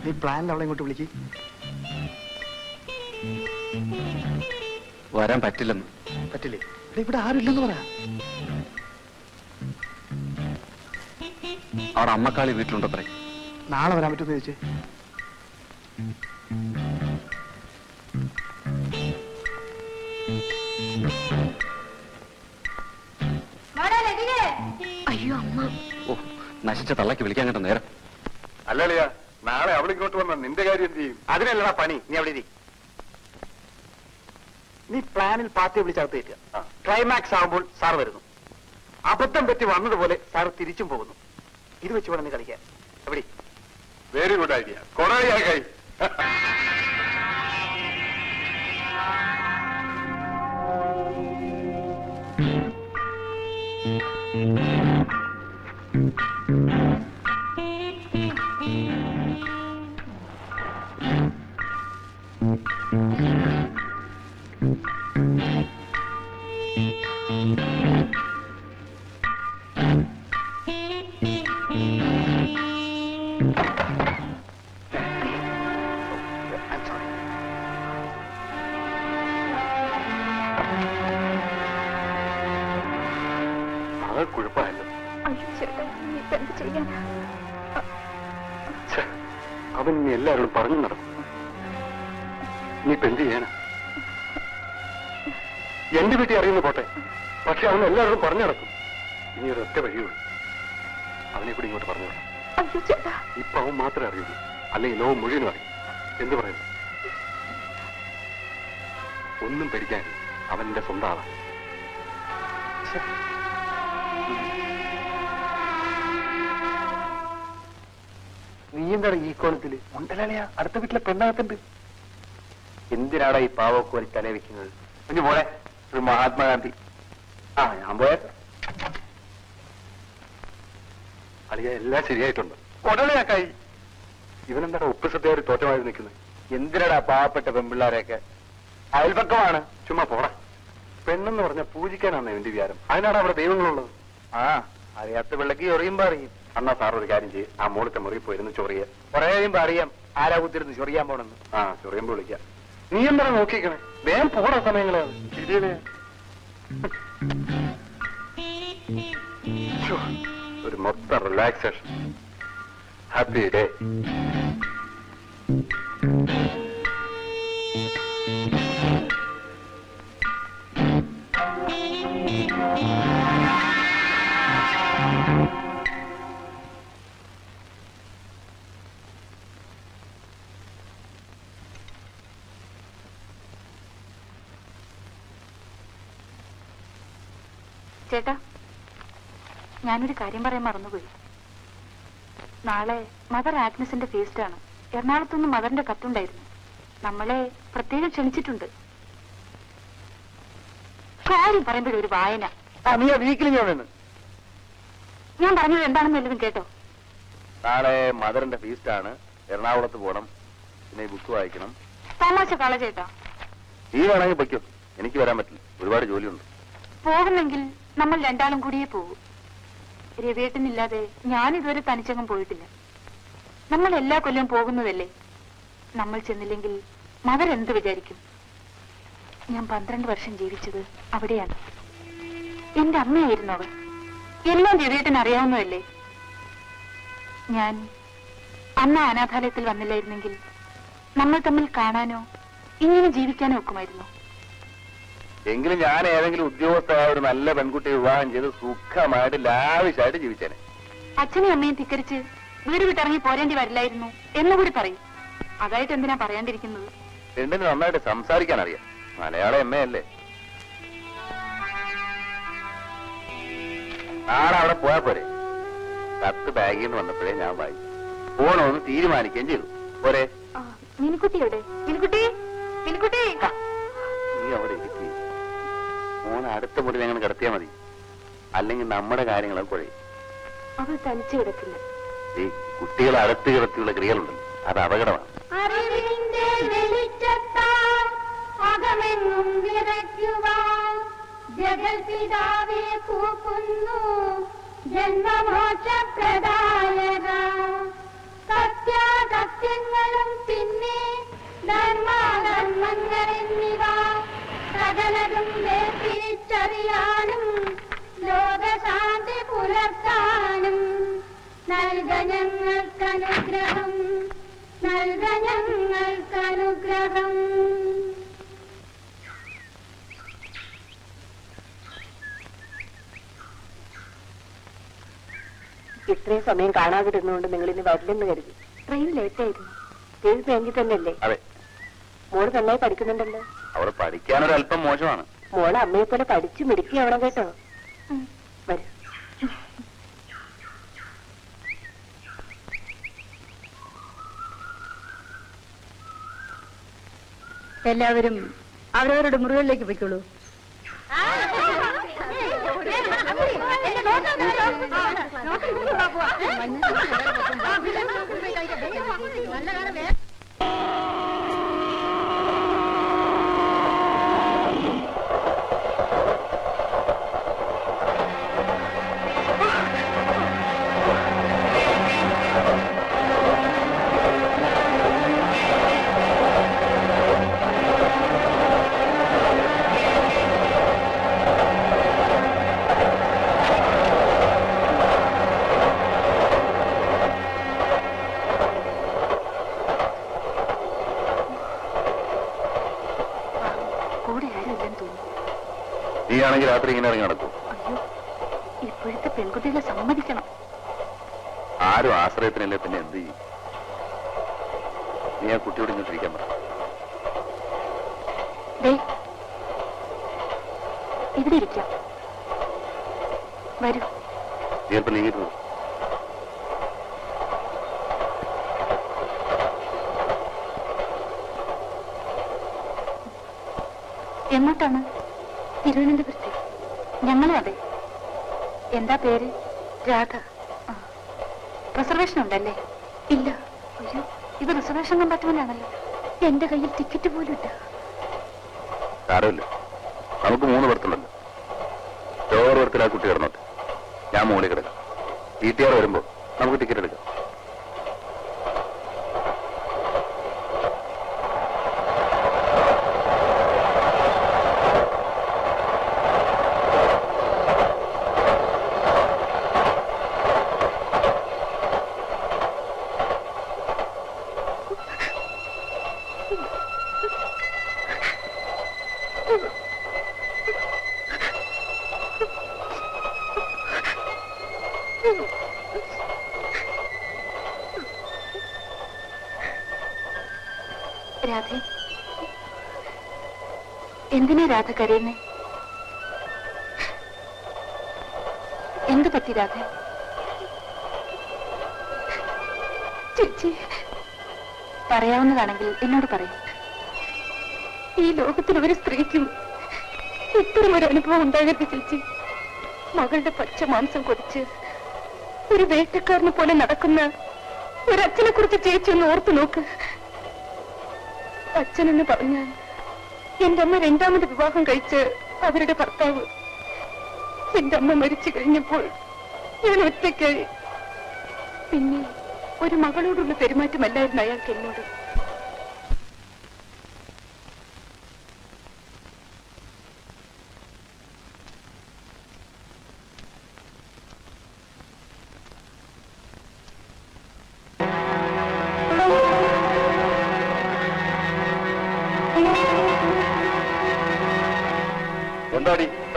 नी plan which वरान पटे इवे आरुम्मी वीटल ना वरा पे क्लैमाक्स अबद्धम पറ്റി വന്നതുപോലെ sir തിരിച്ചും പോകുന്നു ഇത് വെച്ച് വന്ന് കളിക്കാം എവിടെ വെരി ഗുഡ് ഐഡിയ കൊറേയായി കൈ नाले मदर आग्नसिന്റെ ഫീസ്റ്റ് ആണ് എറണാകുളത്തുനിന്ന് മദറിന്റെ കത്ത് ഉണ്ടായിരുന്നു നമ്മളെ പ്രത്യേകം ക്ഷണിച്ചിട്ടുണ്ട് കാര്യം പറയുമ്പോൾ ഒരു വായന അനിയ വീക്കിലി ഞാൻ പറഞ്ഞു എന്താണെന്ന് എല്ലാം കേട്ടോ നാളെ മദറിന്റെ ഫീസ്റ്റ് ആണ് എറണാകുളത്ത് പോണം ഇനി ബുക്ക് വായിക്കണം തമാശ കള ചേട്ടാ ഈ വരണേ പറ്റൂ എനിക്ക് വരാൻ പറ്റില്ല ഒരുപാട് ജോലിയുണ്ട് പോകുന്നെങ്കിൽ നമ്മൾ രണ്ടാളും കൂടിയേ പോകൂ രവേട്ടനില്ലാതെ ഞാൻ ഇതുവരെ തനിച്ചങ്ങും പോയിട്ടില്ല നമ്മൾ എല്ലാ കൊല്ലം പോകുന്നതല്ലേ നമ്മൾ ചെന്നില്ലെങ്കിൽ മദർ എന്തു വിചാരിക്കും ഞാൻ 12 വർഷം ജീവിച്ചത് അവിടെയാണ് എൻ്റെ അമ്മയായിരുന്നു അവൾ എല്ലാം രവേട്ടൻ അറിയാവുന്നതല്ലേ ഞാൻ അമ്മ അനാഥാലയത്തിൽ വന്നില്ലായിരുന്നെങ്കിൽ നമ്മൾ തമ്മിൽ കാണാനോ ഇങ്ങനെ ജീവിക്കാനോ ഒക്കുമായിരുന്നു. എങ്കിലും ഞാൻ ഏതെങ്കിലും ഉദ്യോഗസ്ഥരായ ഒരു നല്ല പെൺകുട്ടിയെ വിവാഹം ചെയ്ത് സുഖമായിട്ട് ലാവിഷായിട്ട് ജീവിച്ചേനെ. അച്ഛനെയും അമ്മയും ധിക്കരിച്ച് വീട് വിട്ടിറങ്ങി പോരേണ്ടി വരില്ലായിരുന്നു എന്നുകൂടി പറയും. അതായിട്ട് എന്തിനാ പറയാണ്ടിരിക്കുന്നത്? രണ്ടിന് നന്നായിട്ട് സംസാരിക്കാൻ അറിയാം. മലയാളം എമ്മയല്ലേ? ആളവിടെ പോയാ പോരെ. കത്ത് ബാഗിൽ നിന്ന് വന്നപ്പോഴേ ഞാൻ വായിച്ചു പോണോന്ന് തീരുമാനിക്കുകയും ചെയ്തു. പോരെ മിനുക്കുട്ടിയോടെ നീ അവിടെ ഇരിക്കും. മോൻ അടുത്ത മുറി ഞങ്ങൾ കിടത്തിയാ മതി. അല്ലെങ്കിൽ നമ്മുടെ കാര്യങ്ങളൊക്കെ കുഴയും. അവൾ തനിച്ചു കിടക്കില്ല. ഈ കുട്ടികൾ അടുത്ത് കിടത്തിയുള്ള ക്രിയകളുണ്ടല്ലോ, അത് അപകടമാണ്. സത്യാസത്യങ്ങളും പിന്നെ ധർമാധർമ്മങ്ങൾ എന്നിവ സകലതും വേർതിരിച്ചറിയാനും ലോകശാന്തി പുലർത്താനും നൽക ഞങ്ങൾക്കനുഗ്രഹം, നൽക ഞങ്ങൾക്കനുഗ്രഹം. ഇത്രയും സമയം കാണാതിരുന്നുകൊണ്ട് നിങ്ങൾ ഇന്ന് വരില്ലെന്ന് കരുതി. ട്രെയിൻ ലേറ്റായിരുന്നു. ട്രെയിൻ ബാങ്കിൽ തന്നെയല്ലേ? മോള് നന്നായി പഠിക്കുന്നുണ്ടല്ലോ. അവള് പഠിക്കാനൊരല്പം മോശമാണ്. മോള് അമ്മയെ പോലെ പഠിച്ചു മിടുക്കിയാവണം കേട്ടോ. വരും. എല്ലാവരും അവരവരുടെ മുറികളിലേക്ക് പോയിക്കോളൂ. രാത്രി ഇങ്ങനെ ഇറങ്ങി നടക്കും. ഇപ്പോഴത്തെ പെൺകുട്ടികളെ സമ്മതിക്കണം. ആരും ആശ്രയത്തിനല്ലേ, പിന്നെ എന്ത് ചെയ്യും? നീ ആ കുട്ടിയോട് ഇങ്ങോട്ടിരിക്കാൻ പറ. ഇവിടെ ഇരിക്കാം. വരൂ. ചിലപ്പോൾ നീങ്ങിരുന്നു. എങ്ങോട്ടാണ്? തിരുവനന്തപുരത്ത്. ഞങ്ങളും അതെ. എന്താ പേര്? രാധ. റിസർവേഷൻ ഉണ്ടല്ലേ? ഇല്ല. അയ്യോ, ഇത് റിസർവേഷൻ കമ്പാർട്ട്മെന്റാണല്ലോ. എന്റെ കയ്യിൽ ടിക്കറ്റ് പോലും ഇല്ല. സാരമില്ല, നമുക്ക് 3 പേർക്കുണ്ടല്ലോ. ഓരോ പേർത്തിൽ ആ കുട്ടി കിടന്നോട്ടെ. ഞാൻ മുകളിൽ കിടക്കാം. വീട്ടുകാർ വരുമ്പോ നമുക്ക് ടിക്കറ്റ് എടുക്കാം. രാധ കരയുന്നേ എന്ത് പറ്റി? രാധ ചേച്ചി, പറയാവുന്നതാണെങ്കിൽ എന്നോട് പറയും. ഈ ലോകത്തിൽ ഒരു സ്ത്രീക്കും ഇത്തരം ഒരു അനുഭവം ഉണ്ടാകരുത് ചേച്ചി. മകളുടെ പച്ച മാംസം കൊതിച്ച് ഒരു വേട്ടക്കാരനെ പോലെ നടക്കുന്ന ഒരച്ഛനെ കുറിച്ച് ചേച്ചി ഒന്ന് ഓർത്തു നോക്ക്. അച്ഛനെന്ന് പറഞ്ഞാൽ എന്റെ അമ്മ 2ാമത് വിവാഹം കഴിച്ച് അവരുടെ ഭർത്താവ്. എന്റെ അമ്മ മരിച്ചു കഴിഞ്ഞപ്പോൾ ഞാൻ ഒറ്റയ്ക്കായി. പിന്നെ ഒരു മകളോടുള്ള പെരുമാറ്റമല്ലായിരുന്നു അയാൾക്ക് എന്നോട്.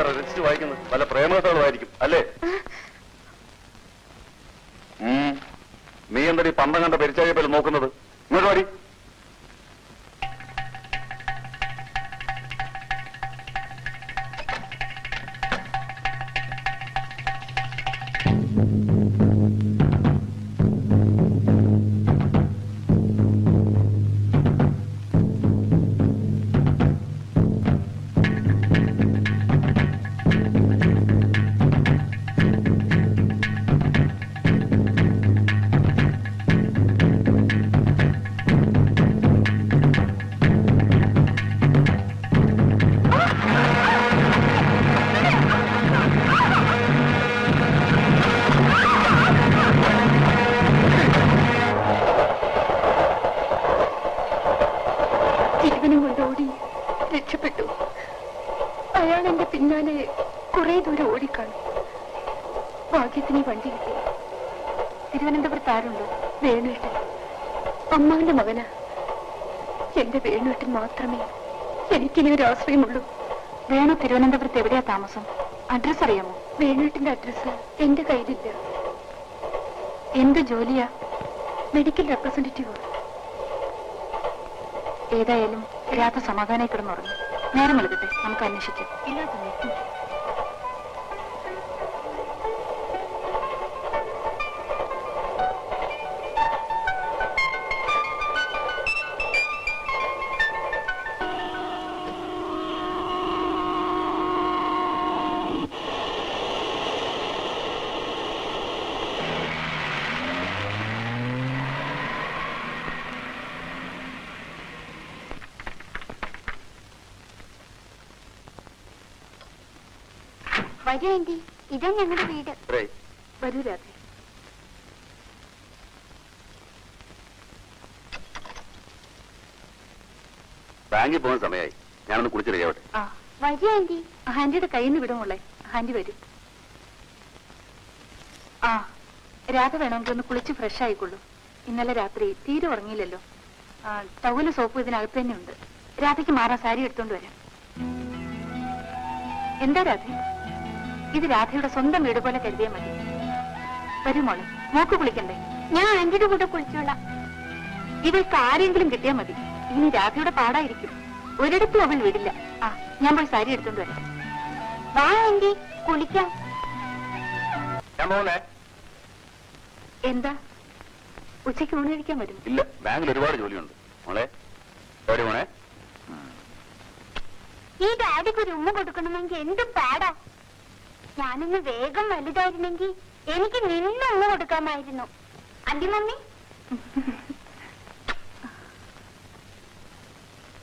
रचित वाई ना प्रेम अल नी पंद पेरचाय नोक पाड़ी ജോലിയാ മെഡിക്കൽ റെപ്രസന്റേറ്റീവ് ഏതായാലും രാത്രി സമാധാനമായി കിടന്നുറങ്ങി നേരം വെളുക്കട്ടെ നമുക്ക് അന്വേഷിക്കാം ഇല്ലാതെ इधर ഞങ്ങളുടെ വീട് വരൂ രാധേ ബാങ്കിൽ പോകാൻ സമയമായി ഞാനൊന്ന് കുളിച്ചിട്ട് വരാം ആ വൈകി ആന്റി ആന്റിയുടെ കയ്യിൽ നിന്ന് വിടുമോളെ ആന്റി വരും ആ രാധ വേണമെങ്കിൽ ഒന്ന് കുളിച്ച് ഫ്രഷ് ആയിക്കൊള്ളൂ ഇന്നലെ രാത്രി തീരെ ഉറങ്ങിയില്ലല്ലോ ടവലും സോപ്പും ഇതിനകത്ത് തന്നെ ഉണ്ട് രാധയ്ക്ക് മാറാൻ സാരി എടുത്തോണ്ട് വരാം എന്താ രാധേ ഇത് രാധയുടെ സ്വന്തം വീട് പോലെ കരുതിയാൽ മതി വരൂ മോളെ മോക്ക് കുളിക്കണ്ടേ ഞാൻ ആന്റിയുടെ കൂടെ കുളിച്ചോളാം ഇവൾക്ക് ആരെങ്കിലും കിട്ടിയാൽ മതി ഇനി രാധയുടെ പാടായിരിക്കും ഒരിടത്തും അവൾ വിടില്ല ആ ഞാൻ പോയി സാരി എടുത്തോണ്ട് വരാം വാ ആന്റി കുളിക്കാം എന്താ ഉച്ചയ്ക്ക് ഊണ് കഴിക്കാൻ വരും ഇല്ല ബാങ്കിൽ ഒരുപാട് ജോലിയുണ്ട് മോളെ ഈ ഡാഡിക്ക് ഒരു ഉമ്മ കൊടുക്കണമെങ്കിൽ എന്തും പാടാ ഞാനൊന്ന് വേഗം വലുതായിരുന്നെങ്കിൽ എനിക്ക് നിന്നെ ഉമ്മ കൊടുക്കാമായിരുന്നു അല്ലേ മമ്മി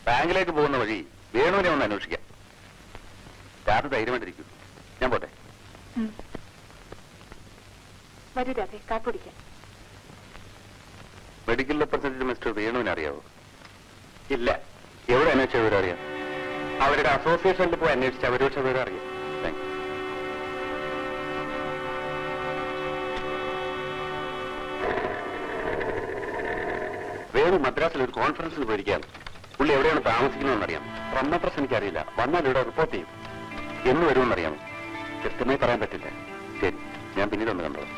ബാങ്കിലേക്ക് പോകുന്ന വഴി വേണുവിനെ ഒന്ന് അന്വേഷിക്കാം രാത്രി ധൈര്യമായിട്ടിരിക്കും ഞാൻ പോട്ടെ വരൂ രാധേ കാപ്പി കുടിക്കാം മെഡിക്കൽ റെപ്രസെന്റേറ്റീവ് മിസ്റ്റർ വേണുവിനെ അറിയാവോ ഇല്ല എവിടെ അന്വേഷിച്ചവരും അറിയാം അവരുടെ അസോസിയേഷനിൽ പോയി അന്വേഷിച്ച അവരോട് വിവരം അറിയാം മദ്രാസിൽ ഒരു കോൺഫറൻസിൽ പോയിരിക്കുകയാണ് പുള്ളി എവിടെയാണ് താമസിക്കുന്നതെന്നറിയാം പ്രമോട്ടർസ് എനിക്കറിയില്ല വന്നാൽ ഇവിടെ റിപ്പോർട്ട് ചെയ്യും എന്ന് വരുമെന്നറിയാമോ കൃത്യമായി പറയാൻ പറ്റില്ല ശരി ഞാൻ പിന്നീട് ഒന്ന് കണ്ടോളാം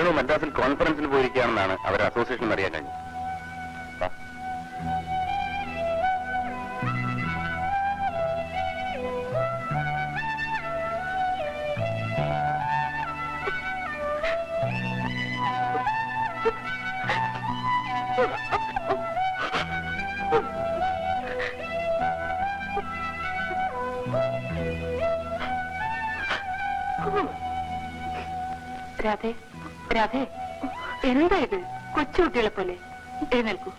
വേണു മദ്രാസിൽ കോൺഫറൻസിൽ പോയിരിക്കുകയാണെന്നാണ് അവരെ അസോസിയേഷൻ അറിയാൻ കഴിഞ്ഞത് രാധേ എന്താ ഇത് കൊച്ചുകുട്ടികളെ പോലെ എഴുന്നേൽക്കൂ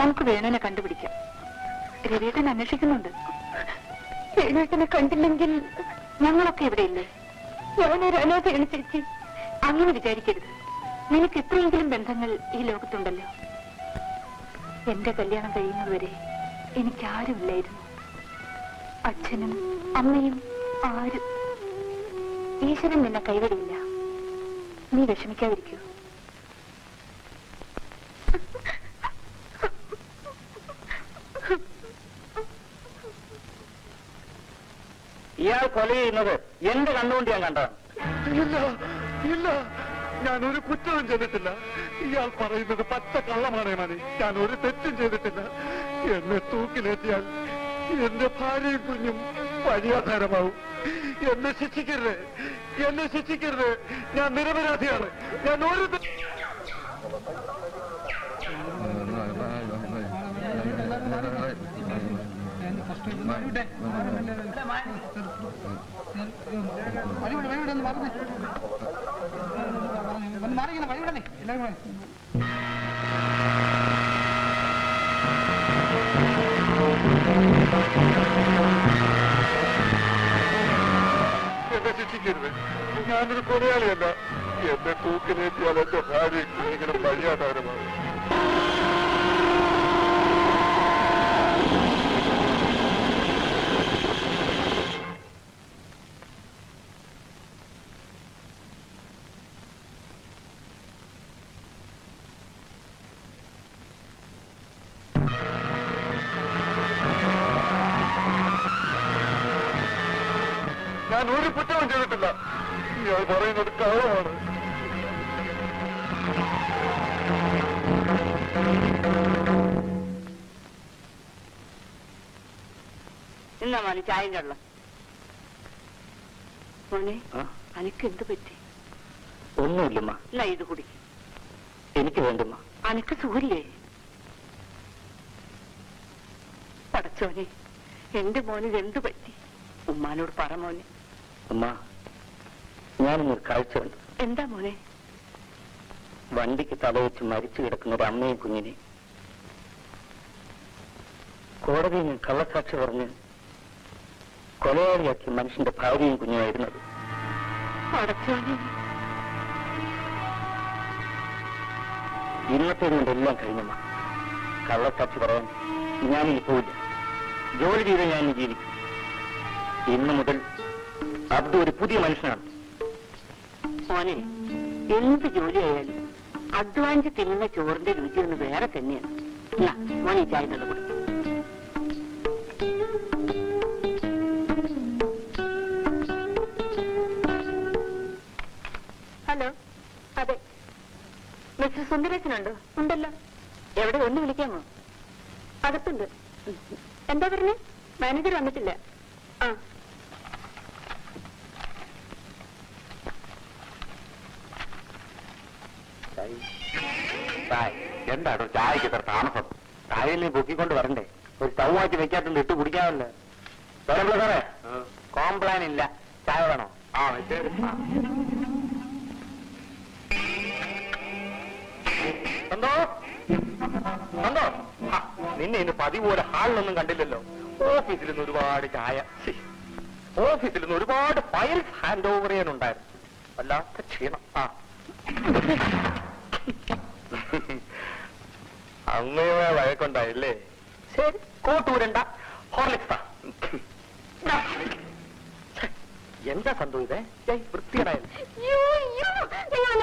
നമുക്ക് വേണുവിനെ കണ്ടുപിടിക്കാം രവിയേട്ടൻ അന്വേഷിക്കുന്നുണ്ട് േണേട്ടനെ കണ്ടില്ലെങ്കിൽ ഞങ്ങളൊക്കെ ഇവിടെയില്ലേ? ഞാൻ രണോട് എണീറ്റിരിച്ച് അങ്ങനെ വിചാരിക്കരുത്. നിനക്ക് എത്രയെങ്കിലും ബന്ധങ്ങൾ ഈ ലോകത്തുണ്ടല്ലോ. എന്റെ കല്യാണം കഴിയുന്നതുവരെ എനിക്കാരുമില്ലായിരുന്നു. അച്ഛനും അമ്മയും ആരും. ഈശ്വരൻ നിന്നെ കൈവിടില്ല. നീ വിഷമിക്കാതിരിക്കൂ. ഇയാൾ കൊല ചെയ്യുന്നത് എന്റെ കണ്ണുകൊണ്ട് ഞാൻ കണ്ടതാണ്. ഇല്ല ഇല്ല, ഞാനൊരു കുറ്റവും ചെയ്തിട്ടില്ല. ഇയാൾ പറയുന്നത് പച്ച കള്ളമാണ് മതി. ഞാൻ ഒരു തെറ്റും ചെയ്തിട്ടില്ല. എന്നെ തൂക്കിലേറ്റിയാൽ എന്റെ ഭാര്യയും കുഞ്ഞും പരിയാധാരമാവും. എന്നെ ശിക്ഷിക്കരുത്, എന്നെ ശിക്ഷിക്കരുത്. ഞാൻ നിരപരാധിയാണ്. ഞാൻ ഒരു എന്നെ ശിക്ഷിക്കരുത്. ഞാനൊരു കൊലയാളിയല്ല. എന്നെ തൂക്കിലേറ്റിയാൽ എന്റെ ഭാര്യ കുഞ്ഞിനും വഴിയാധാരമാണ്. ഒരു കുറ്റവും ചെയ്തിട്ടില്ല. ഞാൻ പറയുന്നത് കള്ളമാണ്. എന്നാ മോനെ ചായം കള്ളം? മോനെ, അനക്ക് എന്ത് പറ്റി? ഒന്നുമില്ലമ്മ. എന്നാ ഇത് കുടിക്കും. എനിക്ക് വേണ്ടമ്മ. അനക്ക് സൂര്യേ പടച്ചോനെ, എന്റെ മോനിത് എന്ത് പറ്റി? ഉമ്മാനോട് പറ മോനെ. അമ്മ, ഞാനിങ്ങൊരു കാഴ്ച കണ്ടു. എന്താ മോനെ? വണ്ടിക്ക് തലവെച്ച് മരിച്ചു കിടക്കുന്ന ഒരു അമ്മയും കുഞ്ഞിനെ കോടതിയിൽ നിന്ന് കള്ളസാക്ഷി പറഞ്ഞ് കൊലയാളിയാക്കിയ മനുഷ്യന്റെ ഭാര്യയും കുഞ്ഞുമായിരുന്നത്. ഇന്നത്തെ കൊണ്ടെല്ലാം കഴിഞ്ഞമ്മ. കള്ളസാക്ഷി പറയാൻ ഞാനിനി പോയില്ല. ജോലി ചെയ്ത് ഞാനിനി ജീവിക്കും. ഇന്നു മുതൽ അബ്ദു ഒരു പുതിയ മനുഷ്യനാണ്. മോനെ, എന്ത് ജോലിയായാലും അധ്വാനിച്ച് തിന്നുന്ന ചോറിന്റെ രുചി ഒന്ന് വേറെ തന്നെയാണ്. മോനെ ചായ തന്നു. ഹലോ, അതെ മിസ്റ്റർ സുന്ദരേശനുണ്ടോ? ഉണ്ടല്ലോ. എവിടെ? ഒന്ന് വിളിക്കാമോ? അകത്തുണ്ട്. എന്താ പറഞ്ഞേ? മാനേജർ വന്നിട്ടില്ല. ആ, എന്താടോ ചായക്ക് ഇത്ര താമസം? ചായല്ലേ പൊക്കിക്കൊണ്ട് വരണ്ടേ? ഒരു ചവ്വാഴ്ച വെക്കാത്തത് ഇട്ട് കുടിക്കാമല്ലോ. സാറേ, കോംപ്ലാൻ ഇല്ല. ചായ വേണോ? ആ, ശരി. എന്തോ എന്തോ നിന്നെ ഇന്ന് പതിപോലെ ഹാളിലൊന്നും കണ്ടില്ലല്ലോ. ഓഫീസിൽ നിന്ന് ഒരുപാട് ചായ, ഓഫീസിൽ നിന്ന് ഒരുപാട് ഫയൽസ് ഹാൻഡ് ഓവർ ചെയ്യാനുണ്ടായിരുന്നു. വല്ലാത്ത ക്ഷീണം. ആ, അങ്ങനെയാ വഴക്കുണ്ടായില്ലേ? ശരി, കോട്ടൂരണ്ട. ഹോർലിക്സ് എന്താ സംഭവിച്ചേ?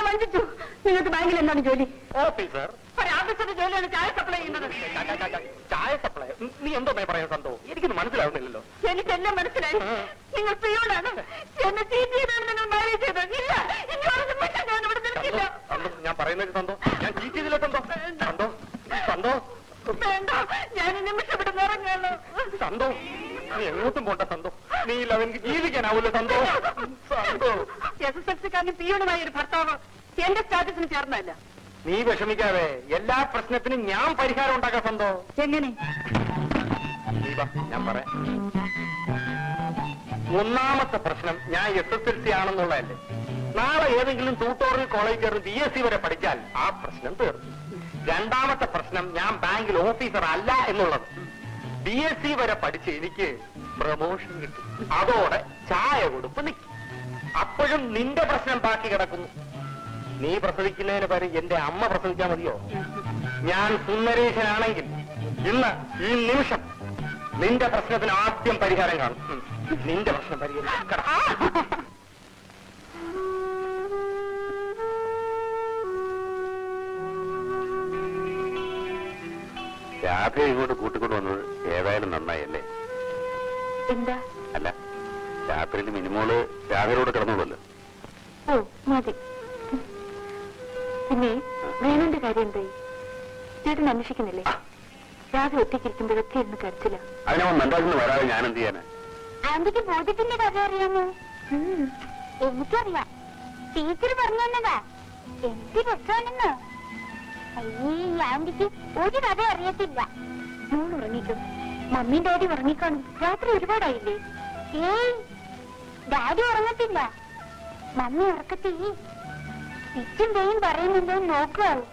വഞ്ചിച്ചു. നിങ്ങൾക്ക് ബാങ്കിൽ എന്താണ് ജോലി? ഓഫീസർ. ഓഫീസറിന്റെ ജോലിയാണ് ചായ സപ്ലൈ ചെയ്യുന്നത്. ചായ സപ്ലൈ? നീ എന്തോ പറയാൻ സംഭവം എനിക്കൊന്നും മനസ്സിലാവുന്നില്ലല്ലോ. എനിക്കെല്ലാം മനസ്സിലായി. നിങ്ങൾ പ്രിയോടാണ് എന്നെ ഞാൻ പറയുന്നത്. സന്തോ, ഞാൻ ചീറ്റ് ചെയ്തില്ല. സന്തോ സന്തോ സന്തോ സന്തോ, നീ എങ്ങോട്ടും പോട്ടെ സന്തോ. നീ ഇല്ല എനിക്ക് ജീവിക്കാനാവൂല്ലോ സന്തോ. സന്തോ, SSLCക്കാരന് പിയൂണുമായി ഒരു ഭർത്താവ് എന്റെ സ്റ്റാറ്റസിന് ചേർന്നല്ല. നീ വിഷമിക്കാതെ, എല്ലാ പ്രശ്നത്തിനും ഞാൻ പരിഹാരം ഉണ്ടാക്കാം സന്തോ. എങ്ങനെ? ഞാൻ പറയാം. ഒന്നാമത്തെ പ്രശ്നം ഞാൻ SSLC ആണെന്നുള്ളതല്ലേ. നാളെ ഏതെങ്കിലും ട്യൂട്ടോറിയൽ കോളേജ് ചേർന്ന് BSc വരെ പഠിച്ചാൽ ആ പ്രശ്നം തീർന്നു. രണ്ടാമത്തെ പ്രശ്നം ഞാൻ ബാങ്കിൽ ഓഫീസർ അല്ല എന്നുള്ളത്. BSc വരെ പഠിച്ച് എനിക്ക് പ്രമോഷൻ കിട്ടും. അതോടെ ചായ കൊടുപ്പ് നിൽക്കും. അപ്പോഴും നിന്റെ പ്രശ്നം ബാക്കി കിടക്കുന്നു. നീ പ്രസവിക്കുന്നതിന് പകരം എന്റെ അമ്മ പ്രസവിക്കാൻ മതിയോ? ഞാൻ സുന്ദരേശനാണെങ്കിൽ ഇന്ന് ഈ നിമിഷം നിന്റെ പ്രശ്നത്തിന് ആദ്യം പരിഹാരം കാണും. നിന്റെ പ്രശ്നം പരിഹരിക്കണം. രാധയെ ഇങ്ങോട്ട് കൂട്ടിക്കൊണ്ട് വന്നത് ഏതായാലും നന്നായല്ലേ? എന്താ? അല്ല, രാത്രിയിൽ മിനിമോള് രാധയോട് കിടന്നുള്ളല്ലോ. ഓ മതി. പിന്നെ വേണന്റെ കാര്യം എന്തായി? ചേട്ടൻ അന്വേഷിക്കുന്നില്ലേ? രാധ ഒറ്റയ്ക്കിരിക്കുമ്പോഴൊക്കെ ഇരുന്ന് കരച്ചില്ല. അതിനവൻ നന്ദാജിന്ന് വരാതെ ഞാൻ എന്ത് ചെയ്യാനാ? ആന്റിക്ക് ബോധ്യത്തിന്റെ കഥ അറിയാമോ? എനിക്കറിയാം. ടീച്ചർ പറഞ്ഞു തന്നതാ. എന്ത് രസമാണെന്നോ? ആന്റിക്ക് ഒരു കഥ അറിയത്തില്ല. മോൾ ഉറങ്ങിക്കും, മമ്മിയും ഡാഡി ഉറങ്ങിക്കാണും. രാത്രി ഒരുപാടായില്ലേ? ഏയ്, ഡാഡി ഉറങ്ങത്തില്ല, മമ്മി ഉറക്കത്തില്ലേ. പിച്ചും പേയും പറയുന്നില്ലേ? നോക്കാവൂ.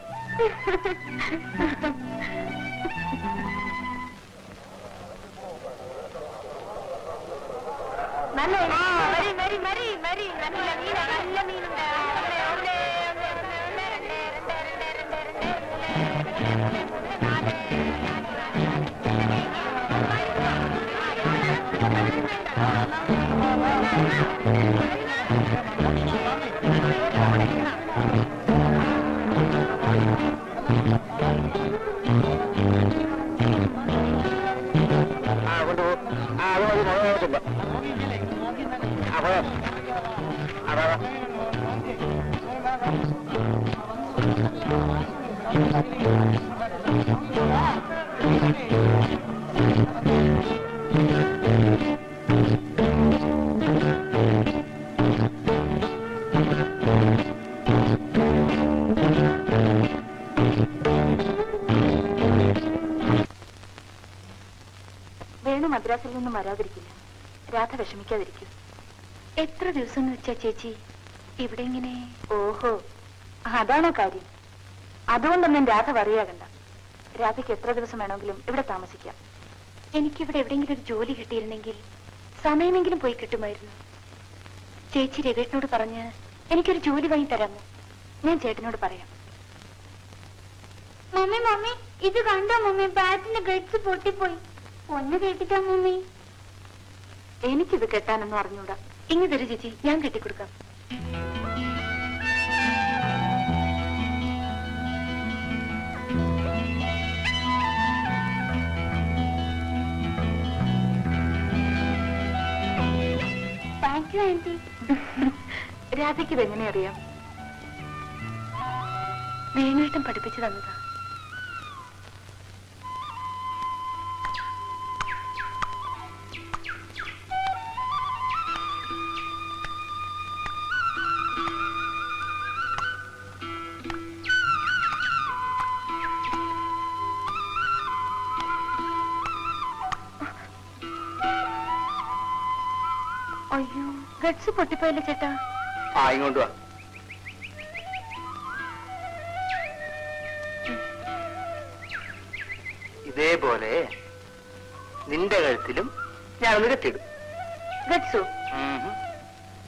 നല്ല മീനുണ്ട്. മദ്രാസിൽ നിന്നും വരാതിരിക്കില്ല. രാധ വിഷമിക്കാതിരിക്കും. എത്ര ദിവസം എന്ന് വെച്ചാ ചേച്ചി ഇവിടെ ഇങ്ങനെ? ഓഹോ, അതാണോ കാര്യം? അതുകൊണ്ടൊന്നും രാധ വറിയാകണ്ട. രാധയ്ക്ക് എത്ര ദിവസം വേണമെങ്കിലും ഇവിടെ താമസിക്കാം. എനിക്കിവിടെ എവിടെയെങ്കിലും ഒരു ജോലി കിട്ടിയിരുന്നെങ്കിൽ സമയമെങ്കിലും പോയി കിട്ടുമായിരുന്നു. ചേച്ചി രവേട്ടനോട് പറഞ്ഞ് എനിക്കൊരു ജോലി വാങ്ങി തരാമോ? ഞാൻ ചേട്ടനോട് പറയാം. മമ്മി, മമ്മി ഇത് കണ്ടോ? മമ്മി, ബാറ്റിന്റെ ഗഡ്സ് പൊട്ടിപ്പോയി. ഒന്ന് കേട്ടിട്ടാ മമ്മി. എനിക്കിത് കെട്ടാനൊന്നും അറിഞ്ഞൂടാ. ഇങ്ങ് തരൂ ചേച്ചി, ഞാൻ കെട്ടിക്കൊടുക്കാം. Thank you aunty. രാധയ്ക്ക് ഇതെങ്ങനെ അറിയാം? വേണുവേട്ടൻ പഠിപ്പിച്ചു തന്നതാ. പൊട്ടിപ്പോയില്ലേ ചേട്ടാ? ആ, ഇങ്ങോട്ട് വാ. ഇതേപോലെ നിന്റെ കഴുത്തിലും ഞാനൊന്ന് കെട്ടിടും. ഗഡ്സോ?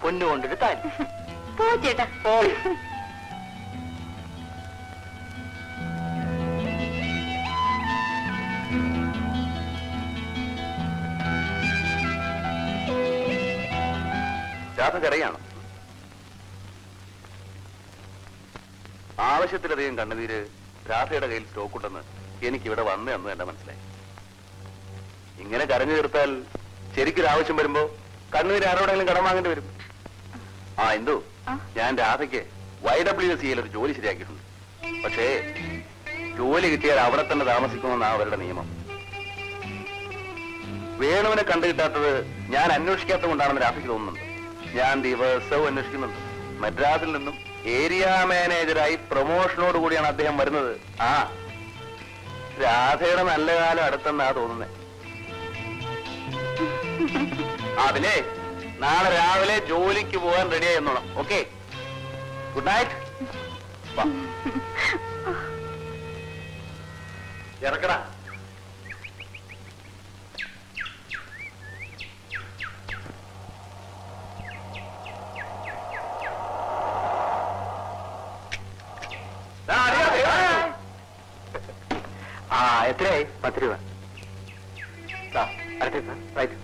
പൊന്നുകൊണ്ടൊരു താലി. പോ ചേട്ടാ. ാണ് ആവശ്യത്തിലധികം കണ്ണുനീര് രാധയുടെ കയ്യിൽ സ്റ്റോക്കുണ്ടെന്ന് എനിക്കിവിടെ വന്നേ അന്ന് തന്നെ മനസ്സിലായി. ഇങ്ങനെ കരഞ്ഞു തീർത്താൽ ശരിക്കൊരാവശ്യം വരുമ്പോ കണ്ണുനീര് ആരോടെങ്കിലും കടം വാങ്ങേണ്ടി വരും. ആ എന്തോ, ഞാൻ രാധയ്ക്ക് YWCA-യിൽ ഒരു ജോലി ശരിയാക്കിയിട്ടുണ്ട്. പക്ഷേ ജോലി കിട്ടിയാൽ അവിടെ തന്നെ താമസിക്കുമെന്നാണ് അവരുടെ നിയമം. വേണുവിനെ കണ്ടുകിട്ടാത്തത് ഞാൻ അന്വേഷിക്കാത്തത് കൊണ്ടാണെന്ന് രാധയ്ക്ക് തോന്നുന്നുണ്ട്. ഞാൻ ദിവസവും അന്വേഷിക്കുന്നുണ്ട്. മദ്രാസിൽ നിന്നും ഏരിയ മാനേജരായി പ്രൊമോഷനോട് കൂടിയാണ് അദ്ദേഹം വരുന്നത്. ആ, രാധയുടെ നല്ല കാലം അടുത്തെന്നാ തോന്നുന്നേ. അതിലേ നാളെ രാവിലെ ജോലിക്ക് പോകാൻ റെഡി ആയിരുന്നോളാം. Okay, good night. ഇറക്കടാ. എത്രയായി? 10 രൂപ. അരട്ടെ സാർ. റൈറ്റ്.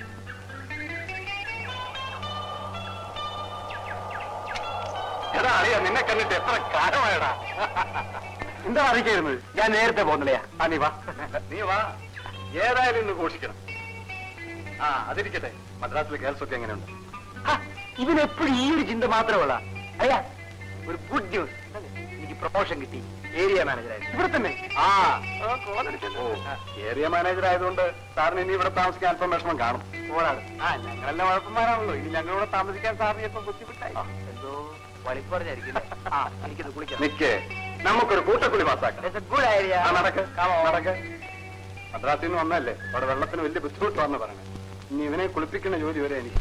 എടാ അറിയാ നിന്നെ കണ്ടിട്ട് എത്ര കാലമായടാ. എന്താ അറിയിക്കുന്നത്? ഞാൻ നേരത്തെ പോകുന്നില്ലയാ. നീ വാ, നീ വാ. ഏതായാലും ഇന്ന് ഘോഷിക്കണം. ആ അതിരിക്കട്ടെ, മദ്രാസിലെ ഗേൾസൊക്കെ എങ്ങനെയുണ്ട്? ഇവനെപ്പോഴും ഈ ഒരു ചിന്ത മാത്രമുള്ള. അയ്യാ ഒരു ഗുഡ് ന്യൂസ്, എനിക്ക് പ്രൊമോഷൻ കിട്ടി. ഏരിയ മാനേജറായിരുന്നു ഇവിടെ തന്നെ. ഏരിയ മാനേജർ ആയതുകൊണ്ട് സാറിന് ഇനി ഇവിടെ താമസിക്കാൻ അല്പം വിഷമം കാണും. ഞങ്ങളെല്ലാം കുഴപ്പന്മാരാണല്ലോ, ഇനി ഞങ്ങളിവിടെ താമസിക്കാൻ സാറിന് ഇപ്പം ബുദ്ധിമുട്ടായി. എന്തോ വലിപ്പറിഞ്ഞായിരിക്കും. എനിക്കത് കുളിക്കാം. നിക്ക്, നമുക്കൊരു കൂട്ടക്കുളി പാസ്സാക്കാം. മദ്രാസിൽ നിന്ന് വന്നല്ലേ, അവിടെ വെള്ളത്തിന് വലിയ ബുദ്ധിമുട്ടാണെന്ന് പറഞ്ഞു. ഇനി ഇവനെ കുളിപ്പിക്കുന്ന ജോലി വരെ എനിക്ക്.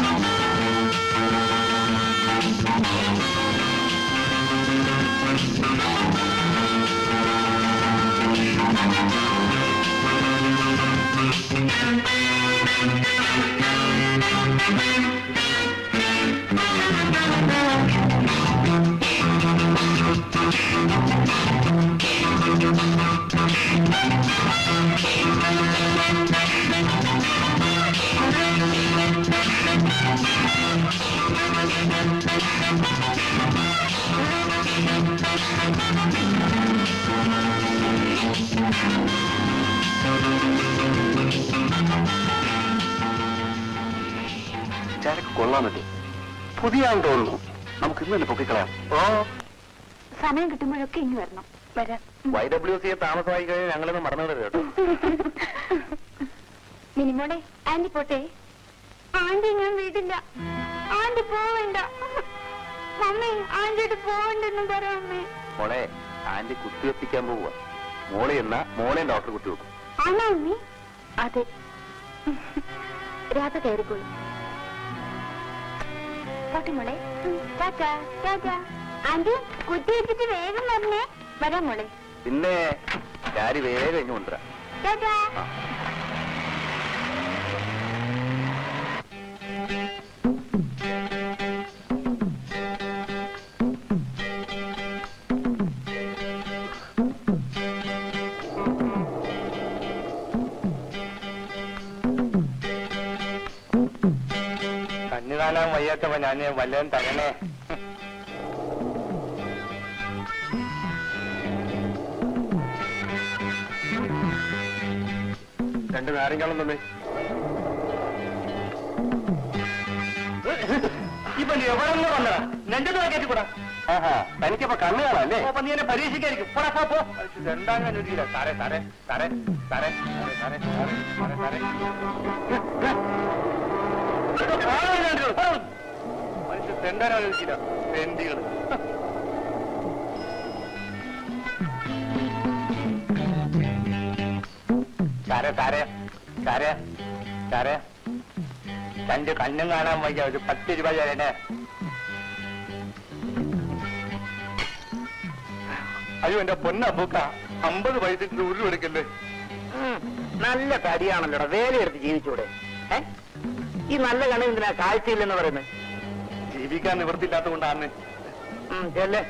കൊള്ളാമതി, പുതിയ ആൾ തോന്നുന്നു. നമുക്ക് ഇന്ന് തന്നെ പൊക്കിക്കളയാം. ഓ സമയം കിട്ടുമ്പോഴൊക്കെ ഇനി വരണം. YWCയെ താമസമായി കഴിഞ്ഞാൽ ഞങ്ങളൊന്ന് മറന്നുവിടരുത് കേട്ടോ. മിനിമോളെ, ആന്റി പോട്ടെ. ആന്റി ഞാൻ വീടില്ല. ആന്റി പോവേണ്ട. മമ്മി ആന്റിയോട് പോവണ്ടെന്നും പറയാം. അമ്മേ മോളെ, ആന്റി കുത്തിവെപ്പിക്കാൻ പോവുക. മോളെ എന്നാ മോളെ ഡോക്ടർ കുത്തി വെക്കും. ആണോ അമ്മി? അതെ, രാത്രി കയറിക്കോളൂ. പോട്ടെ മോളെ. ആന്റി കുത്തി വെച്ചിട്ട് വേഗം വരണേ. വരാം മോളെ. പിന്നെ കാര്യം വേഗം ഇങ്ങ് കൊണ്ടുവരാം. കണ്ണുകാണാൻ വയ്യാത്തവ ഞാൻ വല്ലതും തരണേ. രണ്ട് നാരങ്ങളും തമ്മേ. ഇപ്പൊ എവിടെ നിന്ന് വന്നടാ? നെഞ്ചത് കയറ്റി കൂടാ. തനിക്കിപ്പോ കണ്ണു കാണാല്ലേ? അപ്പൊ നീ എന്നെ പരീക്ഷിക്കായിരിക്കും. രണ്ടാം അനുദിയില്ല. സാറേ സാറേ സാറേ സാറേ സാറേ സാറേ സാറേ മനുഷ്യ തെണ്ടാൻ അനുദിക്കില്ല. തെണ്ടികൾ തന്റെ കണ്ണും കാണാൻ വയ്യ. ഒരു 10 രൂപ തരണേ. അയ്യോ എന്റെ പൊന്നപ്പൂക്ക, 50 പൈസക്ക് ഉരുളെടുക്കല്ലേ. നല്ല തടിയാണല്ലോടാ, വേലയെടുത്ത് ജീവിച്ചൂടെ? ഈ നല്ല കണ്ണു എന്തിനാ കാഴ്ചയില്ലെന്ന് പറയുന്നത്? ജീവിക്കാൻ നിവൃത്തിയില്ലാത്ത കൊണ്ടാണ്. അല്ലേ?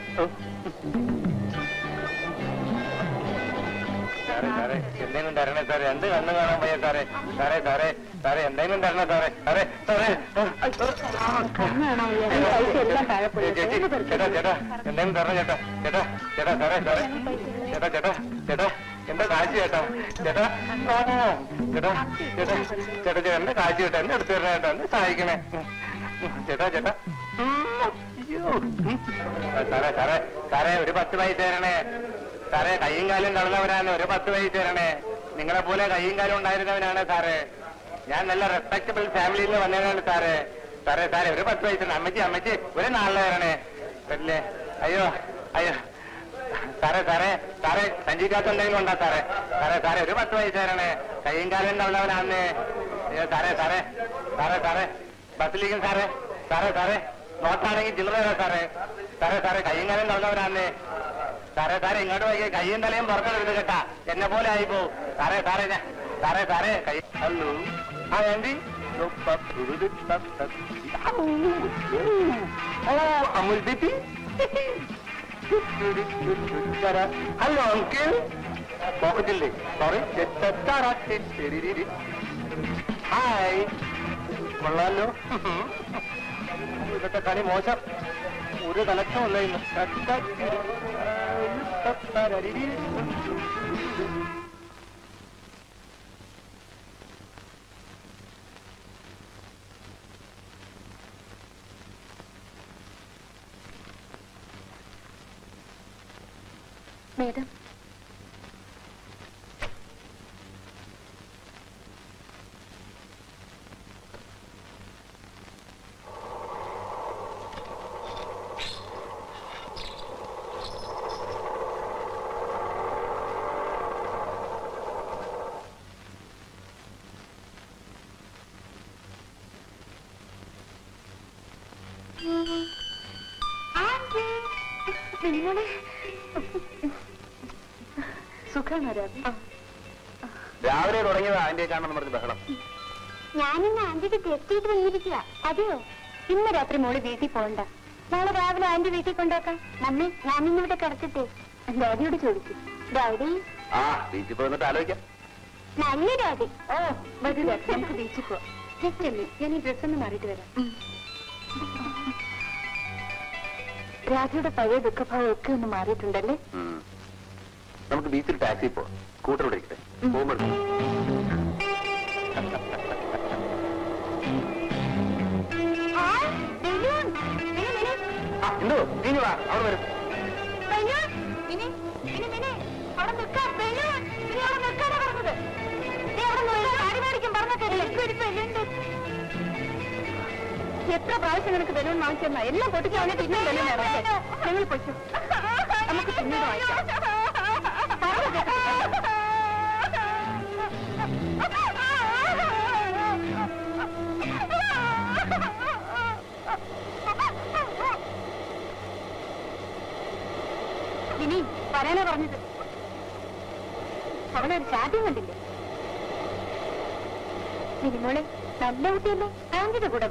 സാറേ എന്തെങ്കിലും തരണേ സാറേ. എന്ത് കണ്ണു കാണാൻ പോയാ സാറേ? സാറേ സാറേ സാറേ എന്തെങ്കിലും തരണേ സാറേ. സാറേ സാറേ ചേട്ടാ ചേട്ടാ എന്തെങ്കിലും തരണേ ചേട്ടാ. ചേട്ടാ ചേട്ടാ സാറേ സാറേ ചേട്ടാ ചേട്ടാ ചേട്ടാ എന്റെ കാശ് ചേട്ടാ. ചേട്ടാ ചേട്ടാ ചേട്ടാ ചേട്ടാ ചേട്ടാ എന്റെ കാശ് ചേട്ടാ. എന്നെ എടുത്തു തരണേ ചേട്ടാ. എന്നെ സഹായിക്കണേ ചേട്ടാ. ചേട്ടാ സാറേ സാറേ സാറേ ഒരു 10 പൈസ തരണേ സാറേ. കയ്യും കാലും കടന്നവനാണ്. ഒരു 10 പൈസ തരണേ. നിങ്ങളെ പോലെ കയ്യും കാലും ഉണ്ടായിരുന്നവനാണ് സാറേ. ഞാൻ നല്ല റെസ്പെക്ടബിൾ ഫാമിലിയിൽ നിന്ന് വന്നവനാണ് സാറേ. സാറേ സാറേ ഒരു 10 പൈസ. അമ്മച്ചി അമ്മച്ചി ഒരു നാളെ തരണേ അല്ലേ? അയ്യോ അയ്യോ സാറേ സാറേ സാറേ സഞ്ചിക്കാത്തുണ്ടെങ്കിലും ഉണ്ടാ സാറേ. സാറേ സാറേ ഒരു 10 പൈസ തരണേ. കയ്യും കാലും കടന്നവനാണ്. അയ്യോ സാറേ സാറേ സാറേ സാറേ ബസ്സിലിരിക്കും സാറേ. സാറേ സാറേ നോട്ടാണെങ്കിൽ ചില്ലറ തരാം സാറേ. സാറേ സാറേ കയ്യും കാലം കടന്നവനാണ് സാറേ. സാറേ ഇങ്ങോട്ട് പോയി കയ്യും തലയും പുറത്തെടുത്ത് കേട്ടാ. എന്നെ പോലെ ആയിപ്പോ സാറേ. സാറേ సరే సరే కళ్ళు ఏంది అమూల్ బీపీ హలో అంకిల్ బాగుంది సారీ చెత్తారా హాయ్ కొల్లాలో ఇదంతా కానీ మోసం ఊరే కలెక్షన్ ఉన్నాయి मैडम रात्रि मोड़ी वीटी ना रे आंटी वीटी मम्मी याद कड़कटे डाडियोड़ चोदी डाडी नल डाडी बीच ड्रेस राधियोड़ पय दुखभाव मारीटे बीच टाक्सी प्रावश्यू मोड़े नल्ले आंटी कूड़ा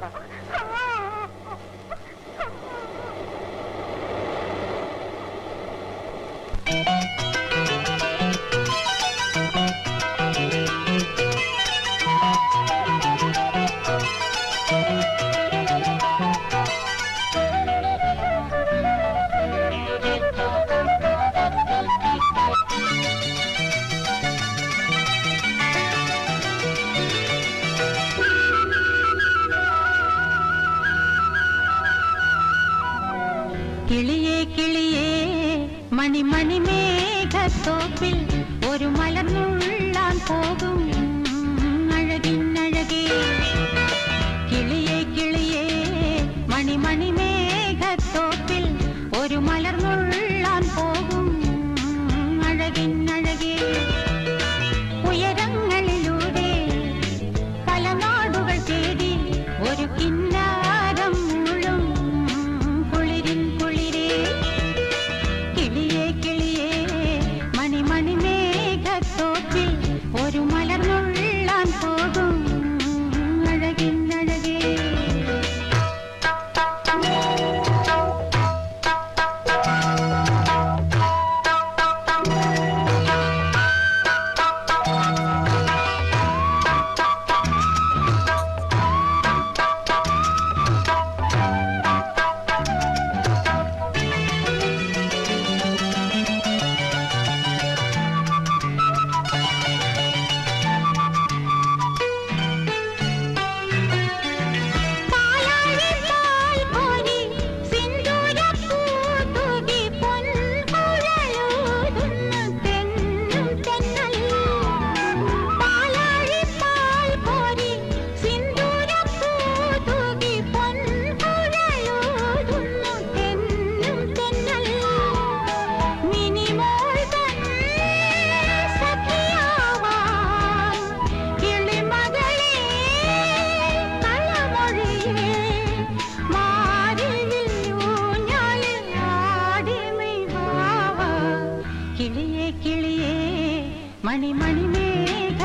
मणि मणि मेघ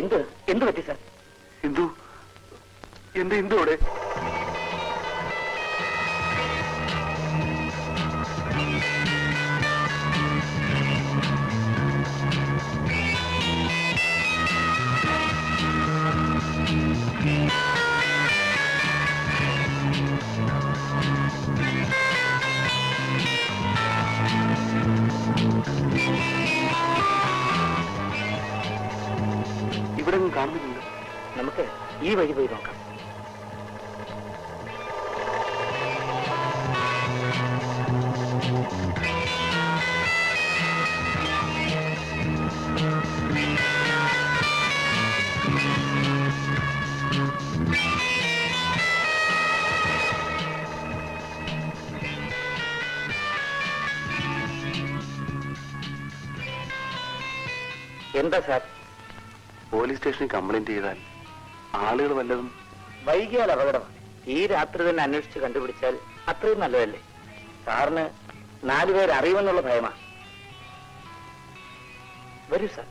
हिंदुड़े नमुक ई वह नोक सार पोलिस स्टेशन कंप्लें आल वैगिया अपकड़ी ई रात्रि ते अन्वेषि कंपिड़ा अत्र नल सारे अव भयम वरू सा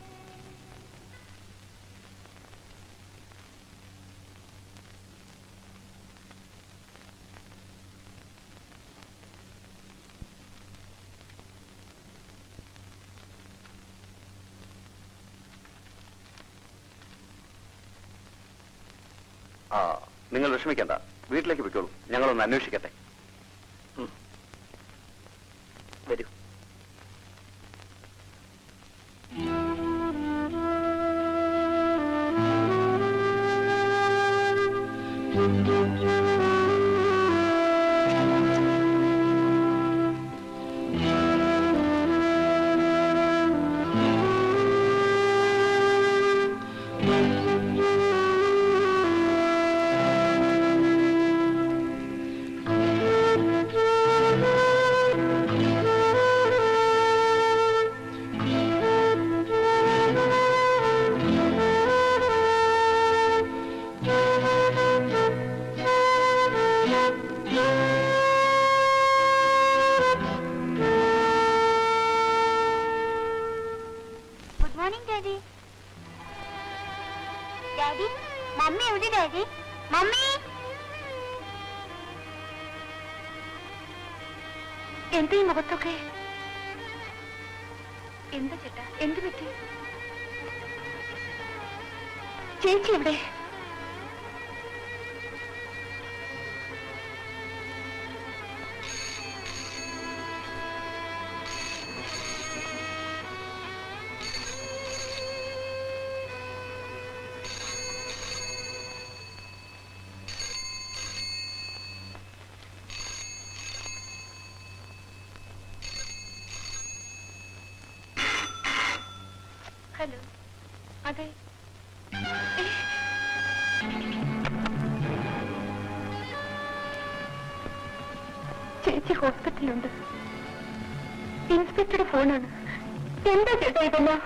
विषमिक वीटल पोलू ऐसी अन्वेषिकटे वरू ചേച്ചി ഹോസ്പിറ്റലുണ്ട് ഇൻസ്പെക്ടറുടെ ഫോണാണ് എന്താ ചേട്ടാ ഇതെല്ലാം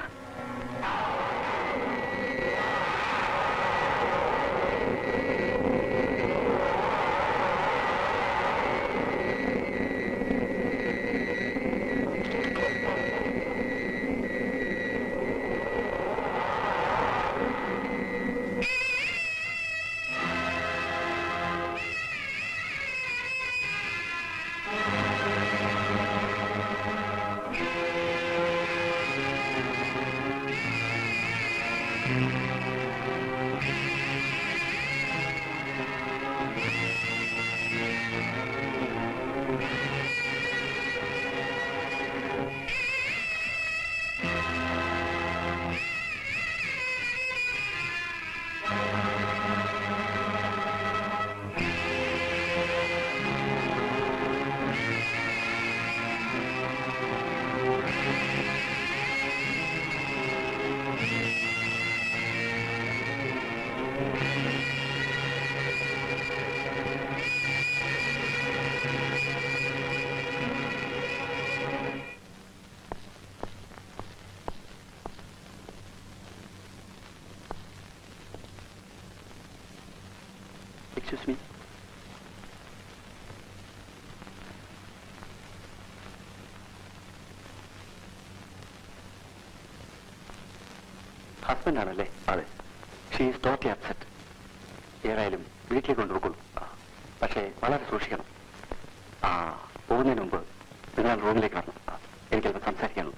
हस्बंड आनल्ले She is totally upset. ഏതായാലും വീട്ടിലേക്ക് കൊണ്ടുപോകും. പക്ഷേ വളരെ സൂക്ഷിക്കണം. പോകുന്നതിന് മുമ്പ് നിങ്ങൾ റൂമിലേക്ക് വരണം. എനിക്കത് സംസാരിക്കണം.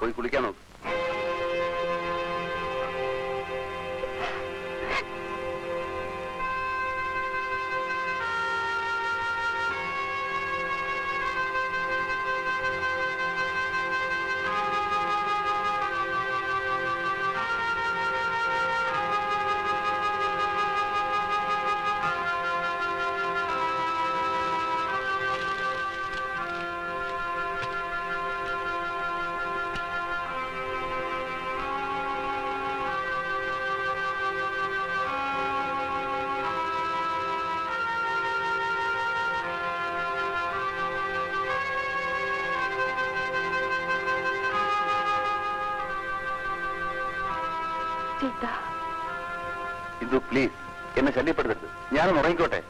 പോയി കുളിക്കാൻ നോക്ക്. ശല്യപ്പെടുത്തരുത്, ഞാനൊന്ന് ഉറങ്ങിക്കോട്ടെ.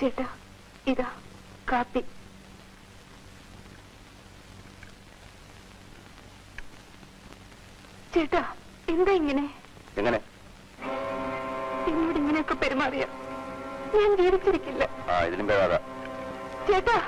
ചേട്ടാ, ഇതാ കാപ്പി. ചേട്ടാ, എന്താ ഇങ്ങനെ എന്നോട് ഇങ്ങനെയൊക്കെ പെരുമാറിയ ഞാൻ ജീവിച്ചിരിക്കില്ല. ചേട്ടാ,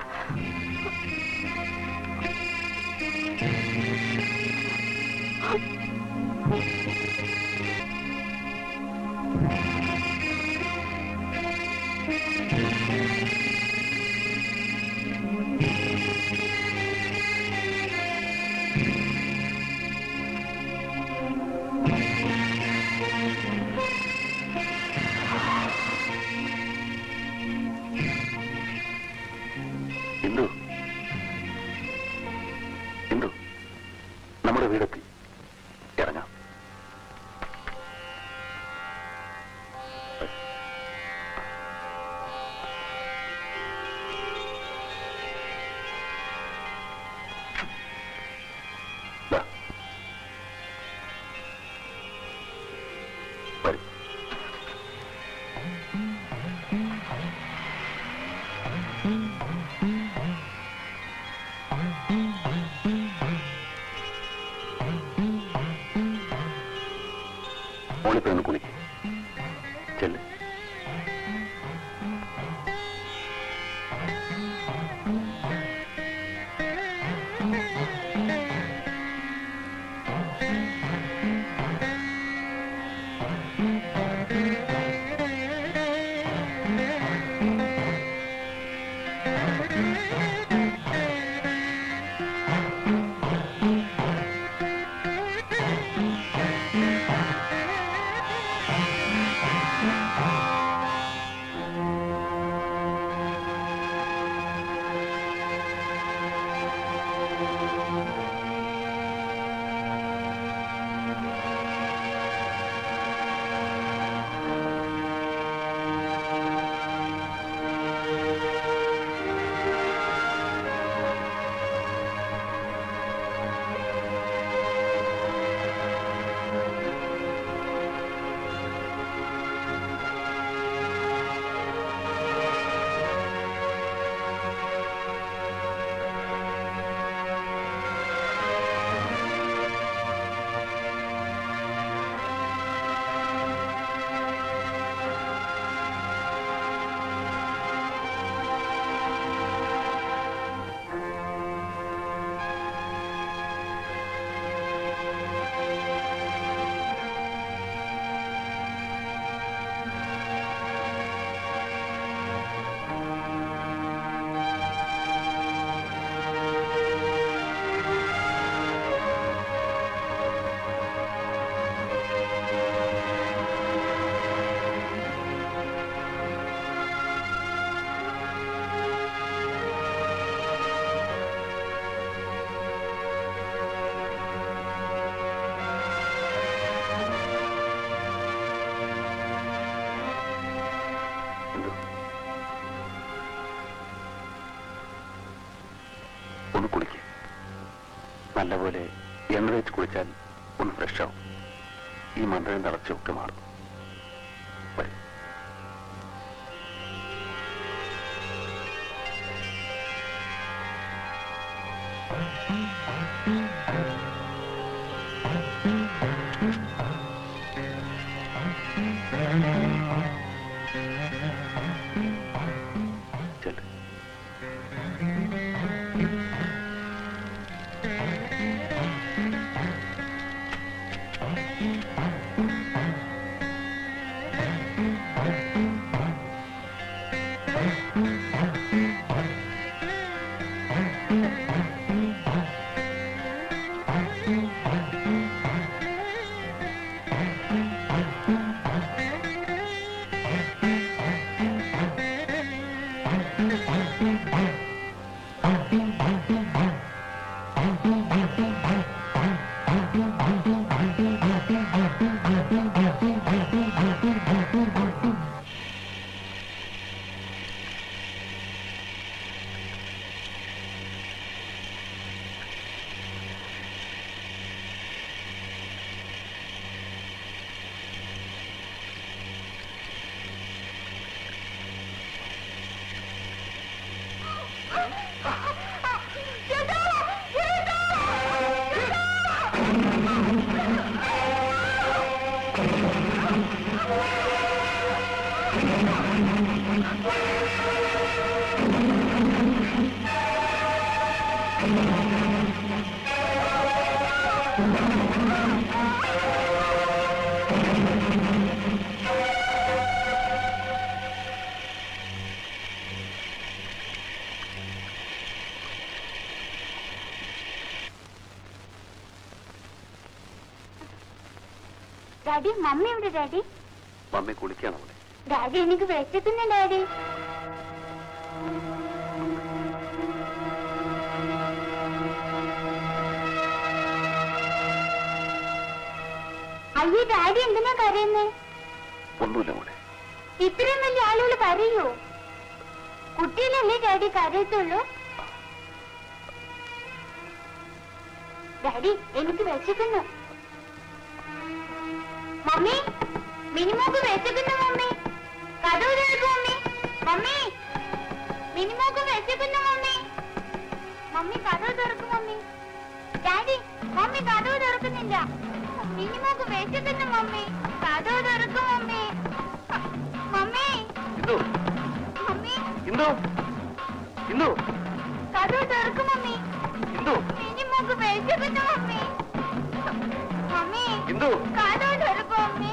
നല്ലപോലെ എണ്ണ തേച്ച് കുളിച്ചാൽ ഒന്ന് ഫ്രഷാവും. ഈ മന്ത്രം തളച്ചൊക്കെ മാറും. മമ്മി കുളിക്കാണോ? ഡാഡി എനിക്ക് വിശക്കുന്നു ഡാഡി. അയ്യോ ഡാഡി എന്തിനാ കരയുന്നേ? ഒന്നുമില്ല മോളെ. ഇത്രയും വലിയ ആളുകൾ കരയോ? കുട്ടിയിലല്ലേ ഡാഡി കരയത്തുള്ളൂ. ഡാഡി എനിക്ക് വിശക്കുന്നു. മമ്മി മിനിമോക്ക് വിശക്കുന്നു. മമ്മി കഥവ് കേൾക്കും. മമ്മി മിനിമോക്ക് വിശക്കുന്നു. മമ്മി മമ്മി കഥവ് തുറക്കും. മമ്മി ഡാഡി മമ്മി കഥവ് തുറക്കുന്നില്ല. മിനിമോക്ക് വിശക്കുന്നു. മമ്മി കഥവ് തുറക്കും. മമ്മി മമ്മി മമ്മി കഥവ് തുറക്കും. മമ്മി മിനിമോക്ക് വിശക്കുന്നു. മമ്മി മമ്മി കഥവ് തുറക്കും. മമ്മി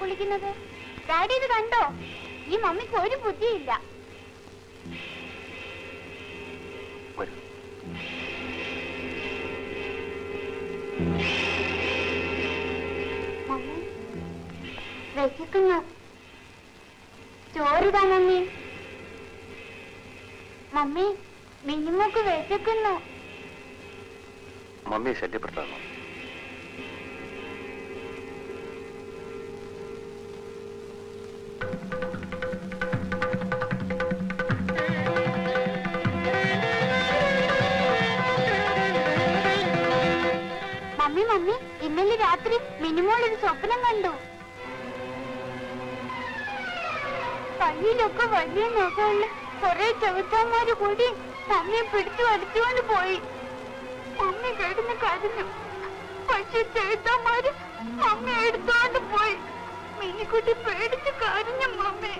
കുളിക്കുന്നത് ഡാഡി ഇത് കണ്ടോ? ഈ മമ്മിക്ക് ഒരു ബുദ്ധിയില്ല. വിശക്കുന്നു. ചോറിതാ മമ്മി. മമ്മി മിനിമോക്ക് വിശക്കുന്നു. മമ്മിയെ ശല്യപ്പെടുത്താമോ? മമ്മി മമ്മി ഇന്നലെ രാത്രി മിനിമോൾ ഒരു സ്വപ്നം കണ്ടു. കയ്യിലൊക്കെ വലിയ നഖമുള്ള കുറെ ചെറുക്കന്മാര് കൂടി മമ്മിയെ പിടിച്ചു വലിച്ചുകൊണ്ട് പോയി. മമ്മി കിടന്ന് കരഞ്ഞു. പക്ഷെ ചെറുക്കന്മാര് മമ്മി എടുത്തോണ്ട് പോയി. മിനിക്കുട്ടി പേടിച്ച് കരഞ്ഞു. Mummy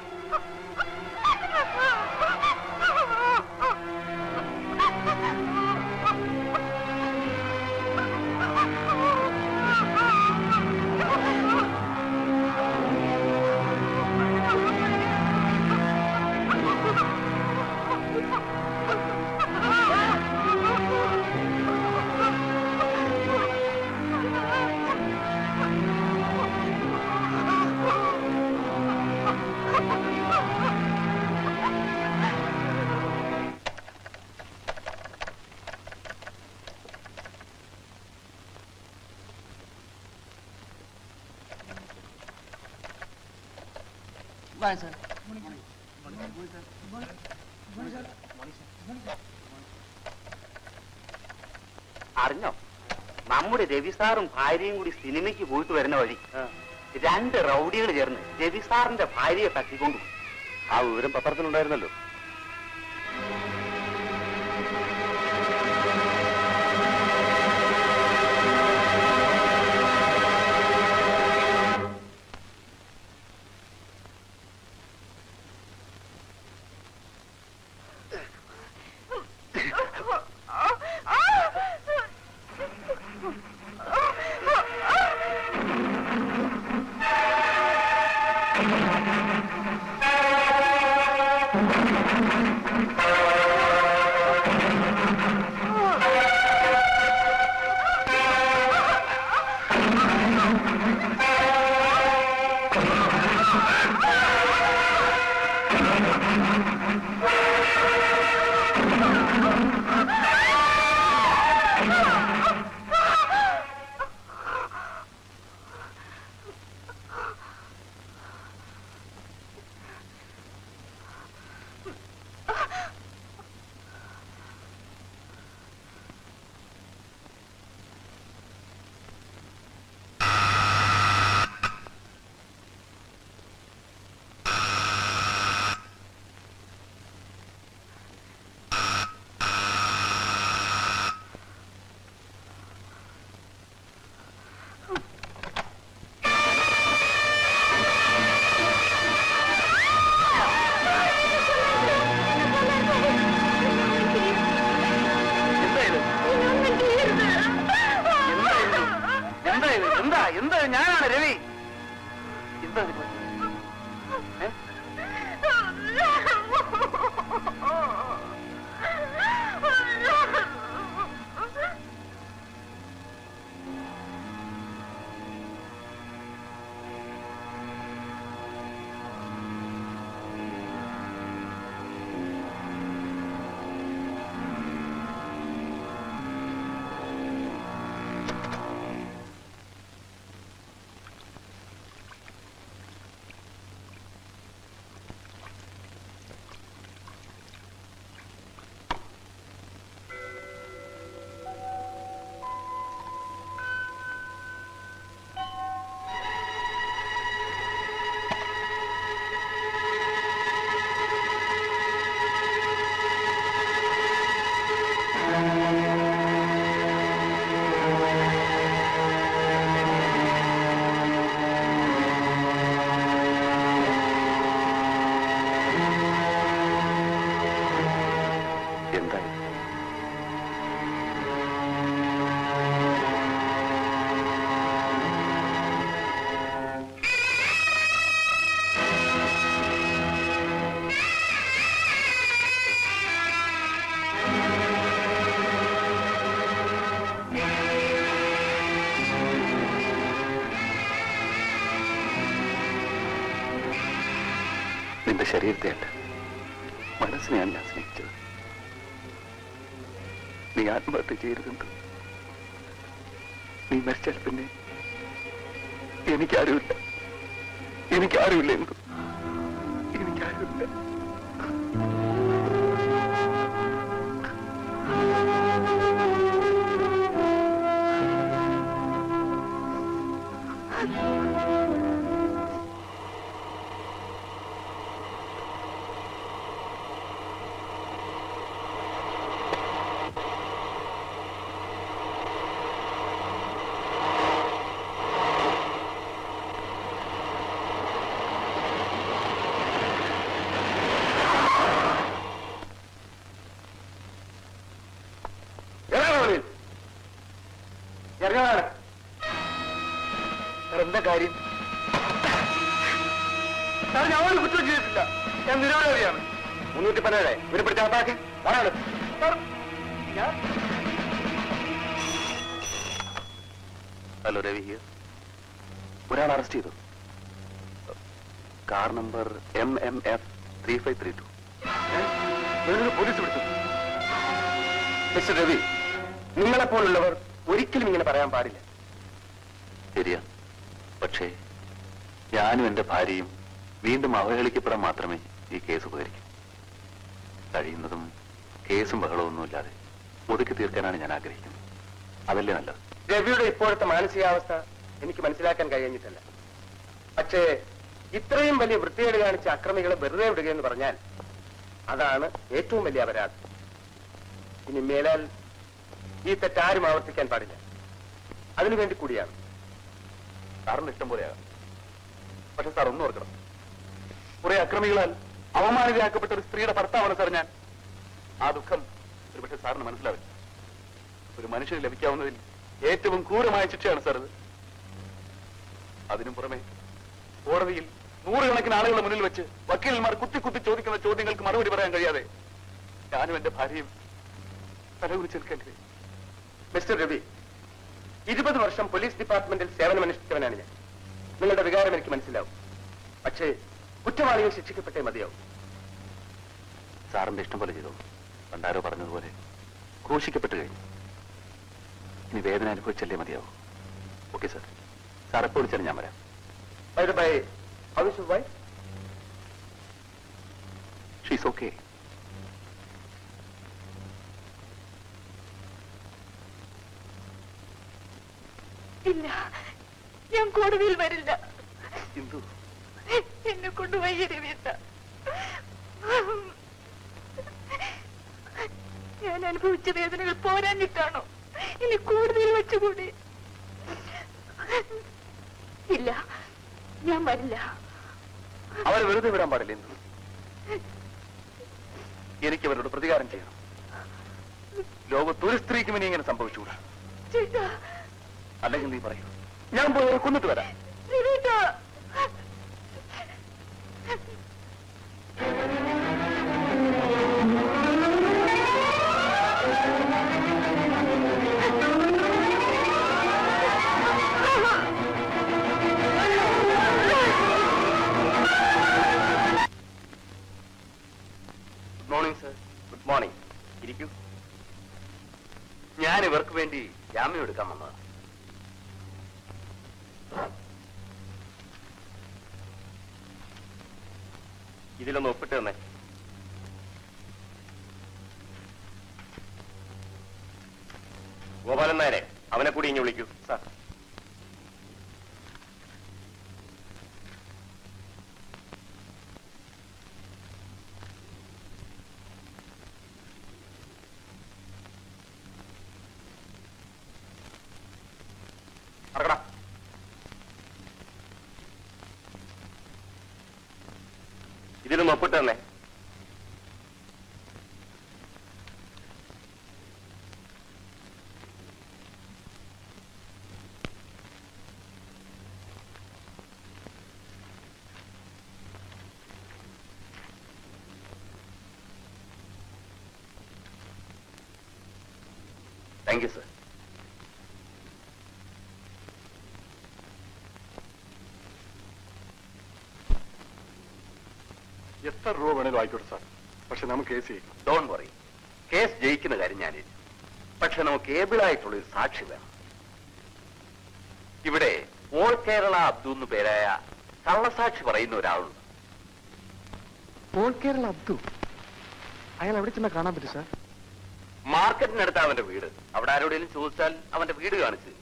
Morning, sir. Morning, sir. Morning, sir. Morning, sir. Morning, morning, sir. Morning, sir. Morning, sir. Arno, Mammude Devi Sarum Bhairyum kudi cinema-kku poyittu varunna vazhi. Rendu rowdikal chernu Devi Sarinte Bhairye takkikondu. Aa vivaram paparathin undayirunallo. शरीरते मनसने स्ने नी आत्महत्य नी मरचाल വീണ്ടും അവഹേളിക്കപ്പെടാൻ മാത്രമേ ഈ കേസ് ഉപകരിക്കൂ. കഴിയുന്നതും കേസും ബഹളമൊന്നുമില്ലാതെ ഒതുക്കി തീർക്കാനാണ് ഞാൻ ആഗ്രഹിക്കുന്നത്. അതല്ലേ നല്ലത്. രവിയുടെ ഇപ്പോഴത്തെ മാനസികാവസ്ഥ എനിക്ക് മനസ്സിലാക്കാൻ കഴിയുന്നില്ല. പക്ഷേ ഇത്രയും വലിയ വൃത്തികേട് കാണിച്ച അക്രമികളെ വെറുതെ വിടുകയെന്ന് പറഞ്ഞാൽ അതാണ് ഏറ്റവും വലിയ അപരാധം. ഇനി മേലാൽ ഈ തെറ്റാരും ആവർത്തിക്കാൻ പാടില്ല. അതിനുവേണ്ടി കൂടിയാണ്. സാറിന് ഇഷ്ടം പോലെയാകാം, പക്ഷെ സാർ ഒന്നും ഓർക്കണം, കുറെ അക്രമികളാൽ അവമാനിതയാക്കപ്പെട്ട ഒരു സ്ത്രീയുടെ ഭർത്താവാണ് സാർ ഞാൻ. ആ ദുഃഖം ഒരുപക്ഷെ സാറിന് മനസ്സിലാവില്ല. ഒരു മനുഷ്യന് ലഭിക്കാവുന്നതിൽ ഏറ്റവും ക്രൂരമായ ശിക്ഷയാണ് സാർ ഇത്. അതിനു പുറമെ കോടതിയിൽ നൂറുകണക്കിന് ആളുകളുടെ മുന്നിൽ വെച്ച് വക്കീലന്മാർ കുത്തി കുത്തി ചോദിക്കുന്ന ചോദ്യങ്ങൾക്ക് മറുപടി പറയാൻ കഴിയാതെ ഞാനും എന്റെ ഭാര്യയും തലകുറിച്ചേൽക്കാൻ കഴിയും. മിസ്റ്റർ രവി, 20 വർഷം പോലീസ് ഡിപ്പാർട്ട്മെന്റിൽ സേവനമനുഷ്ഠിച്ചവനാണ് ഞാൻ. നിങ്ങളുടെ വികാരം എനിക്ക് മനസ്സിലാവും. പക്ഷേ കുറ്റവാളികൾ ശിക്ഷിക്കപ്പെട്ടേ മതിയാവും. സാറിന്റെ ഇഷ്ടം പോലെ ചെയ്തോ. പണ്ടാരോ പറഞ്ഞതുപോലെ ക്രൂശിക്കപ്പെട്ടു കഴിഞ്ഞു. ഇനി വേദന അനുഭവിച്ചല്ലേ മതിയാവും. ഓക്കെ സാർ, സാർ എപ്പോൾ വിളിച്ചാൽ ഞാൻ വരാം. She's okay. ഇല്ല, ഞാൻ കോടതിയിൽ വരില്ല. എന്നെ കൊണ്ടുപോയി രവീന്ദ്ര, ഞാൻ അനുഭവിച്ച വേദനകൾ പോരാഞ്ഞിട്ടാണോ ഇനി കൂടുതൽ വെച്ചുകൂടി? ഇല്ല, ഞാൻ വരില്ല. അവരെ വെറുതെ വിടാൻ പാടില്ല. എനിക്ക് അവരോട് പ്രതികാരം ചെയ്യണം. ലോകത്തൊരു സ്ത്രീക്കും ഇനി ഇങ്ങനെ സംഭവിച്ചുകൂടാ. അല്ലെങ്കിൽ നീ പറയൂ, ഞാൻ പോയി അവരെ കൊന്നിട്ട് വരാം. ഞാൻ ഇവർക്ക് വേണ്ടി ജാമ്യം എടുക്കാൻ വന്നതാണ്. ഇതിലൊന്ന് ഒപ്പിട്ട് തന്നെ. ഗോപാലൻ നായരെ, അവനെ കൂടി ഇനി വിളിക്കൂ. സാർ, ഇതിലൊന്ന് ഒപ്പിട്ട് തന്നെ. Thank you sir. എത്ര രൂപ വേണേലും ആയിക്കോട്ടെ സാർ, പക്ഷെ നമുക്ക് കേസ് ജയിക്കും. ഡോണ്ട് വറി, കേസ് ജയിക്കുന്ന കാര്യം ഞാനില്ല. പക്ഷെ നമുക്ക് ഏബിളായിട്ടുള്ളൊരു സാക്ഷി വേണം. ഇവിടെ ഓൾ കേരള അബ്ദു എന്ന് പേരായ കള്ളസാക്ഷി പറയുന്ന ഒരാളുണ്ട്. ഓൾ കേരള അബ്ദു, അയാൾ അവിടെ ചെന്നാൽ കാണാൻ പറ്റും സാർ. മാർക്കറ്റിനടുത്താണ് അവന്റെ വീട്. അവിടെ ആരോടെങ്കിലും ചോദിച്ചാൽ അവന്റെ വീട് കാണിച്ചു.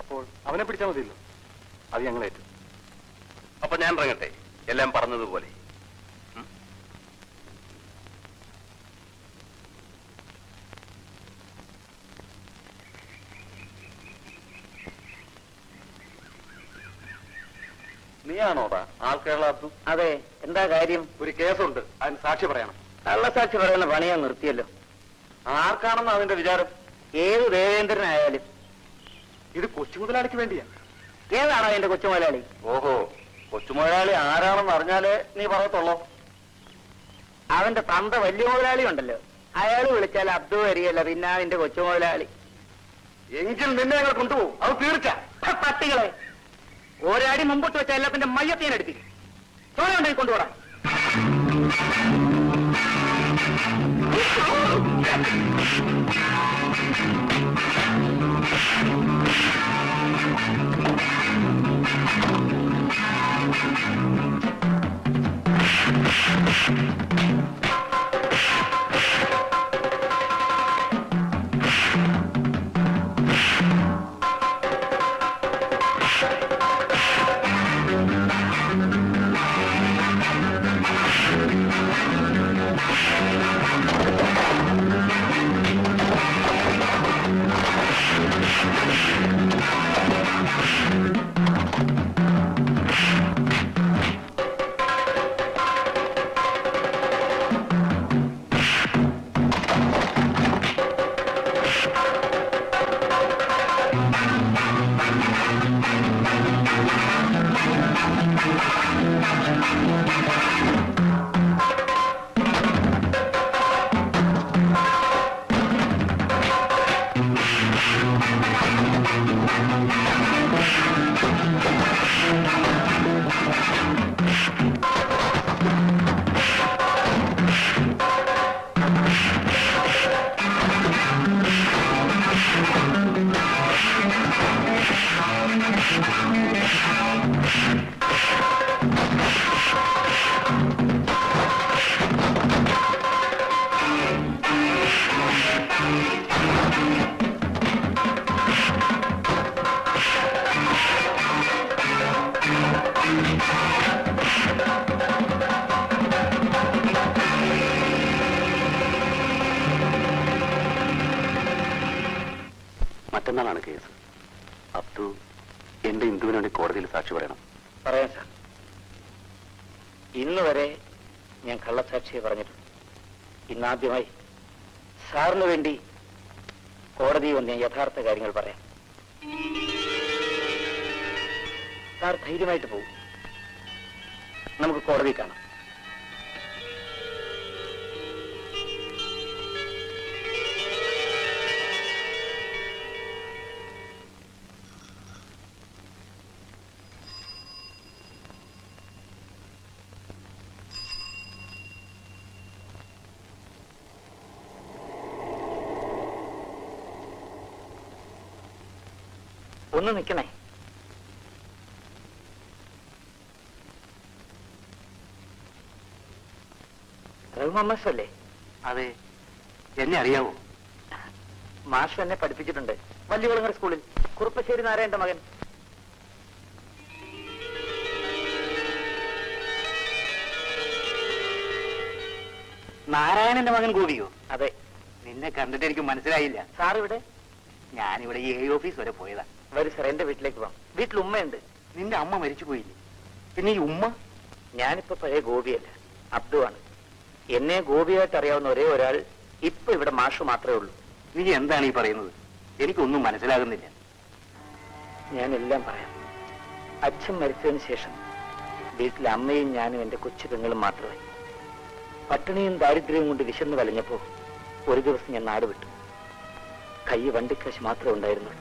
അപ്പോൾ അവനെ പിടിച്ചാൽ മതിയല്ലോ. അത് ഞങ്ങളേറ്റു. അപ്പൊ ഞാൻ ഇറങ്ങട്ടെ, എല്ലാം പറഞ്ഞതുപോലെ. നീയാണോടാ ആൾ കേരള അബ്ദു? അതെ, എന്താ കാര്യം? ഒരു കേസുണ്ട്, അതിന് സാക്ഷി പറയണം. കള്ളസാക്ഷി പറയുന്ന പണിയാ നിർത്തിയല്ലോ. ആർക്കാണെന്ന് അതിന്റെ വിചാരം? ഏത് ദേവേന്ദ്രനായാലും. ഇത് കൊച്ചു മുതലാളിക്ക് വേണ്ടിയാ. ഏതാണോ അതിന്റെ കൊച്ചു മുതലാളി? ഓഹോ, കൊച്ചു മുതലാളി ആരാണെന്ന് അറിഞ്ഞാലേ നീ പറയത്തുള്ളോ. അവന്റെ തന്ത വലിയ മുതലാളി ഉണ്ടല്ലോ, അയാൾ വിളിച്ചാൽ അബ്ദു വരികയല്ല, പിന്നെ അതിന്റെ കൊച്ചു മുതലാളി. എങ്കിൽ നിന്നെ ഞങ്ങൾ കൊണ്ടുപോകും. അത് തീർച്ച പട്ടികളെ ഒരാടി മുമ്പോട്ട് വെച്ച എല്ലാത്തിന്റെ മയ്യത്തേനടുപ്പിക്കും. ചോരയുണ്ടെങ്കിൽ കൊണ്ടുപോടാ. പിറന്നാളാണ് കേസ്. അബ്ദു എന്റെ ഇന്ദുവിന് വേണ്ടി കോടതിയിൽ സാക്ഷി പറയണം. പറയാം സാർ. ഇന്ന് വരെ ഞാൻ കള്ളസാക്ഷിയെ പറഞ്ഞിട്ടുണ്ട്. ഇന്നാദ്യമായി സാറിന് വേണ്ടി കോടതി വന്ന് ഞാൻ യഥാർത്ഥ കാര്യങ്ങൾ പറയാം. സാർ ധൈര്യമായിട്ട് പോകും. നമുക്ക് കോടതി കാണാം. ഒന്ന് നിൽക്കണേ. റഹ്മമ്മസല്ലേ? അതെ. എന്നെ അറിയാവോ? മാഷ് എന്നെ പഠിപ്പിച്ചിട്ടുണ്ട് വല്ലികുളങ്ങര സ്കൂളിൽ. കുറുപ്പശ്ശേരി നാരായണന്റെ മകൻ. നാരായണന്റെ മകൻ ഗോപിയോ? അതെ. നിന്നെ കണ്ടിട്ട് എനിക്ക് മനസ്സിലായില്ല. സാറിവിടെ? ഞാനിവിടെ ഈ എ ഓഫീസ് വരെ പോയതാ. വരും സാർ, എന്റെ വീട്ടിലേക്ക് പോകാം. വീട്ടിൽ ഉമ്മയുണ്ട്. നിന്റെ അമ്മ മരിച്ചു പോയില്ലേ? പിന്നെ ഈ ഉമ്മ? ഞാനിപ്പോ പഴയ ഗോപിയല്ല, അബ്ദു ആണ്. എന്നെ ഗോപിയായിട്ട് അറിയാവുന്ന ഒരേ ഒരാൾ ഇപ്പൊ ഇവിടെ മാഷ് മാത്രമേ ഉള്ളൂ. നീ എന്താണ് ഈ പറയുന്നത്? എനിക്കൊന്നും മനസ്സിലാകുന്നില്ല. ഞാനെല്ലാം പറയാം. അച്ഛൻ മരിച്ചതിന് ശേഷം വീട്ടിൽ അമ്മയും ഞാനും എന്റെ കൊച്ചു പെങ്ങളും മാത്രമേ. പട്ടിണിയും ദാരിദ്ര്യവും കൊണ്ട് വിശന്ന് വലഞ്ഞപ്പോ ഒരു ദിവസം ഞാൻ നാട് വിട്ടു. കൈ വണ്ടിക്കാശ് മാത്രമേ ഉണ്ടായിരുന്നുള്ളൂ.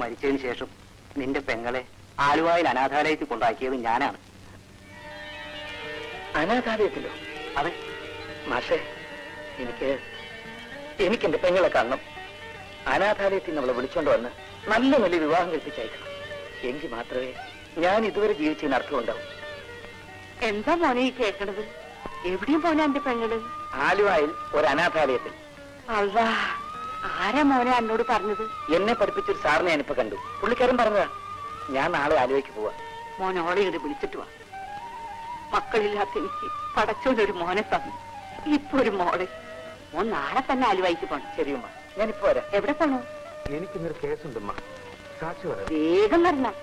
മരിച്ചതിന് ശേഷം നിന്റെ പെങ്ങളെ ആലുവായിൽ അനാഥാലയത്തിൽ കൊണ്ടാക്കിയത് ഞാനാണ്. അനാഥാലയത്തിലോ? അതെ മാഷേ, എനിക്കെന്റെ പെങ്ങളെ കാണണം. അനാഥാലയത്തിൽ നമ്മളെ വിളിച്ചോണ്ട് വന്ന് നല്ല നല്ല വിവാഹം കഴിപ്പിച്ചയക്കണം. എങ്കിൽ മാത്രമേ ഞാൻ ഇതുവരെ ജീവിച്ചതിന് അർത്ഥം ഉണ്ടാവും. എന്താ മോനെ ഈ കേൾക്കണത്? എവിടെയും പോനാ എന്റെ പെങ്ങള്? ആലുവായിൽ ഒരു അനാഥാലയത്തിൽ. അള്ളാ, ആരാ മോനെ എന്നോട് പറഞ്ഞത്? എന്നെ പഠിപ്പിച്ചൊരു സാറിനെ ഞാനിപ്പോ കണ്ടു. പുള്ളിക്കാരൻ പറഞ്ഞതാ. ഞാൻ നാളെ ആലുവയ്ക്ക് പോവാ. മോനെ ഓളെ ഇങ്ങോട്ട് വിളിച്ചിട്ട് വാ. മക്കളില്ലാത്ത എനിക്ക് പടച്ചോണ്ടൊരു മോനെ തന്നു. ഇപ്പൊ ഒരു മോളെ. മോൻ നാളെ തന്നെ ആലുവയ്ക്ക് പോണം. ശരിയുമ്മ, ഞാനിപ്പോ വരാം. എവിടെ പോണോ? എനിക്കിന്നൊരു കേസുണ്ട്. വേഗം വരണം.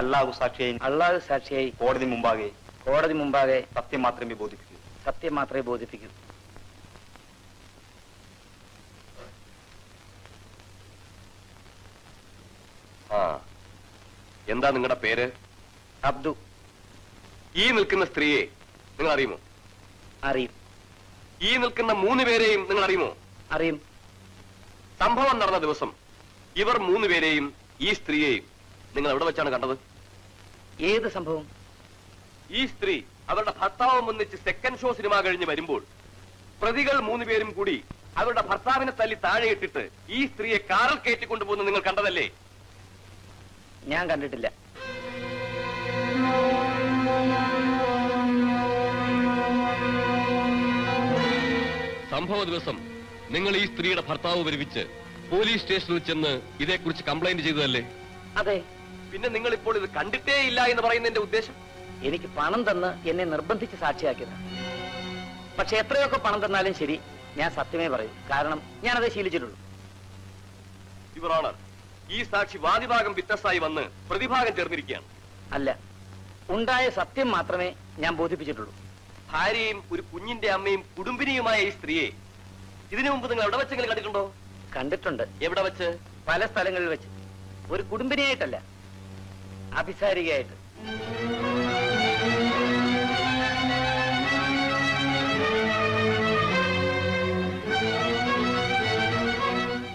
അല്ലാഹു സാക്ഷിയായി കോടതി മുമ്പാകെ സത്യം മാത്രമേ ബോധിപ്പിക്കൂ. ആ, എന്താ നിങ്ങളുടെ പേര്? അബ്ദു. ഈ നിൽക്കുന്ന സ്ത്രീയെ നിങ്ങൾ അറിയുമോ? അറിയും. ഈ നിൽക്കുന്ന 3 പേരെയും നിങ്ങൾ അറിയുമോ? അറിയും. സംഭവം നടന്ന ദിവസം ഇവർ 3 പേരെയും ഈ സ്ത്രീയെയും നിങ്ങൾ എവിടെ വെച്ചാണ് കണ്ടത്? ഏത് സംഭവം? ഈ സ്ത്രീ അവരുടെ ഭർത്താവും ഒന്നിച്ച് സെക്കൻഡ് ഷോ സിനിമ കഴിഞ്ഞ് വരുമ്പോൾ പ്രതികൾ 3 പേരും കൂടി അവരുടെ ഭർത്താവിനെ തല്ലി താഴെയിട്ടിട്ട് ഈ സ്ത്രീയെ കാറിൽ കയറ്റിക്കൊണ്ടുപോകുന്നത് നിങ്ങൾ കണ്ടതല്ലേ? ഞാൻ കണ്ടിട്ടില്ല. സംഭവ ദിവസം നിങ്ങൾ ഈ സ്ത്രീയുടെ ഭർത്താവ് വരുവിച്ച് പോലീസ് സ്റ്റേഷനിൽ ചെന്ന് ഇതേക്കുറിച്ച് കംപ്ലൈന്റ് ചെയ്തതല്ലേ? അതെ. പിന്നെ നിങ്ങൾ ഇപ്പോൾ ഇത് കണ്ടിട്ടേ ഇല്ല എന്ന് പറയുന്നതിന്റെ ഉദ്ദേശം? എനിക്ക് പണം തന്ന് എന്നെ നിർബന്ധിച്ച് സാക്ഷിയാക്കിയത്. പക്ഷെ എത്രയൊക്കെ പണം തന്നാലും ശരി, ഞാൻ സത്യമേ പറയൂ. കാരണം ഞാനത് ശീലിച്ചിട്ടുള്ളൂ. യുവർ ഓണർ, ഈ സാക്ഷി വാദിഭാഗം വ്യത്യസ്തമായി വന്ന് പ്രതിഭാഗം ചേർന്നിരിക്കുകയാണ്. അല്ല, ഉണ്ടായ സത്യം മാത്രമേ ഞാൻ ബോധിപ്പിച്ചിട്ടുള്ളൂ. ഭാര്യയും ഒരു കുഞ്ഞിന്റെ അമ്മയും കുടുംബിനിയുമായ ഈ സ്ത്രീയെ ഇതിനു മുമ്പ് നിങ്ങൾ എവിടെ വെച്ചെങ്കിലും കണ്ടിട്ടുണ്ടോ? കണ്ടിട്ടുണ്ട്. എവിടെ വെച്ച്? പല സ്ഥലങ്ങളിൽ വെച്ച്. ഒരു കുടുംബിനിയായിട്ടല്ല, അഭിസാരികയായിട്ട്.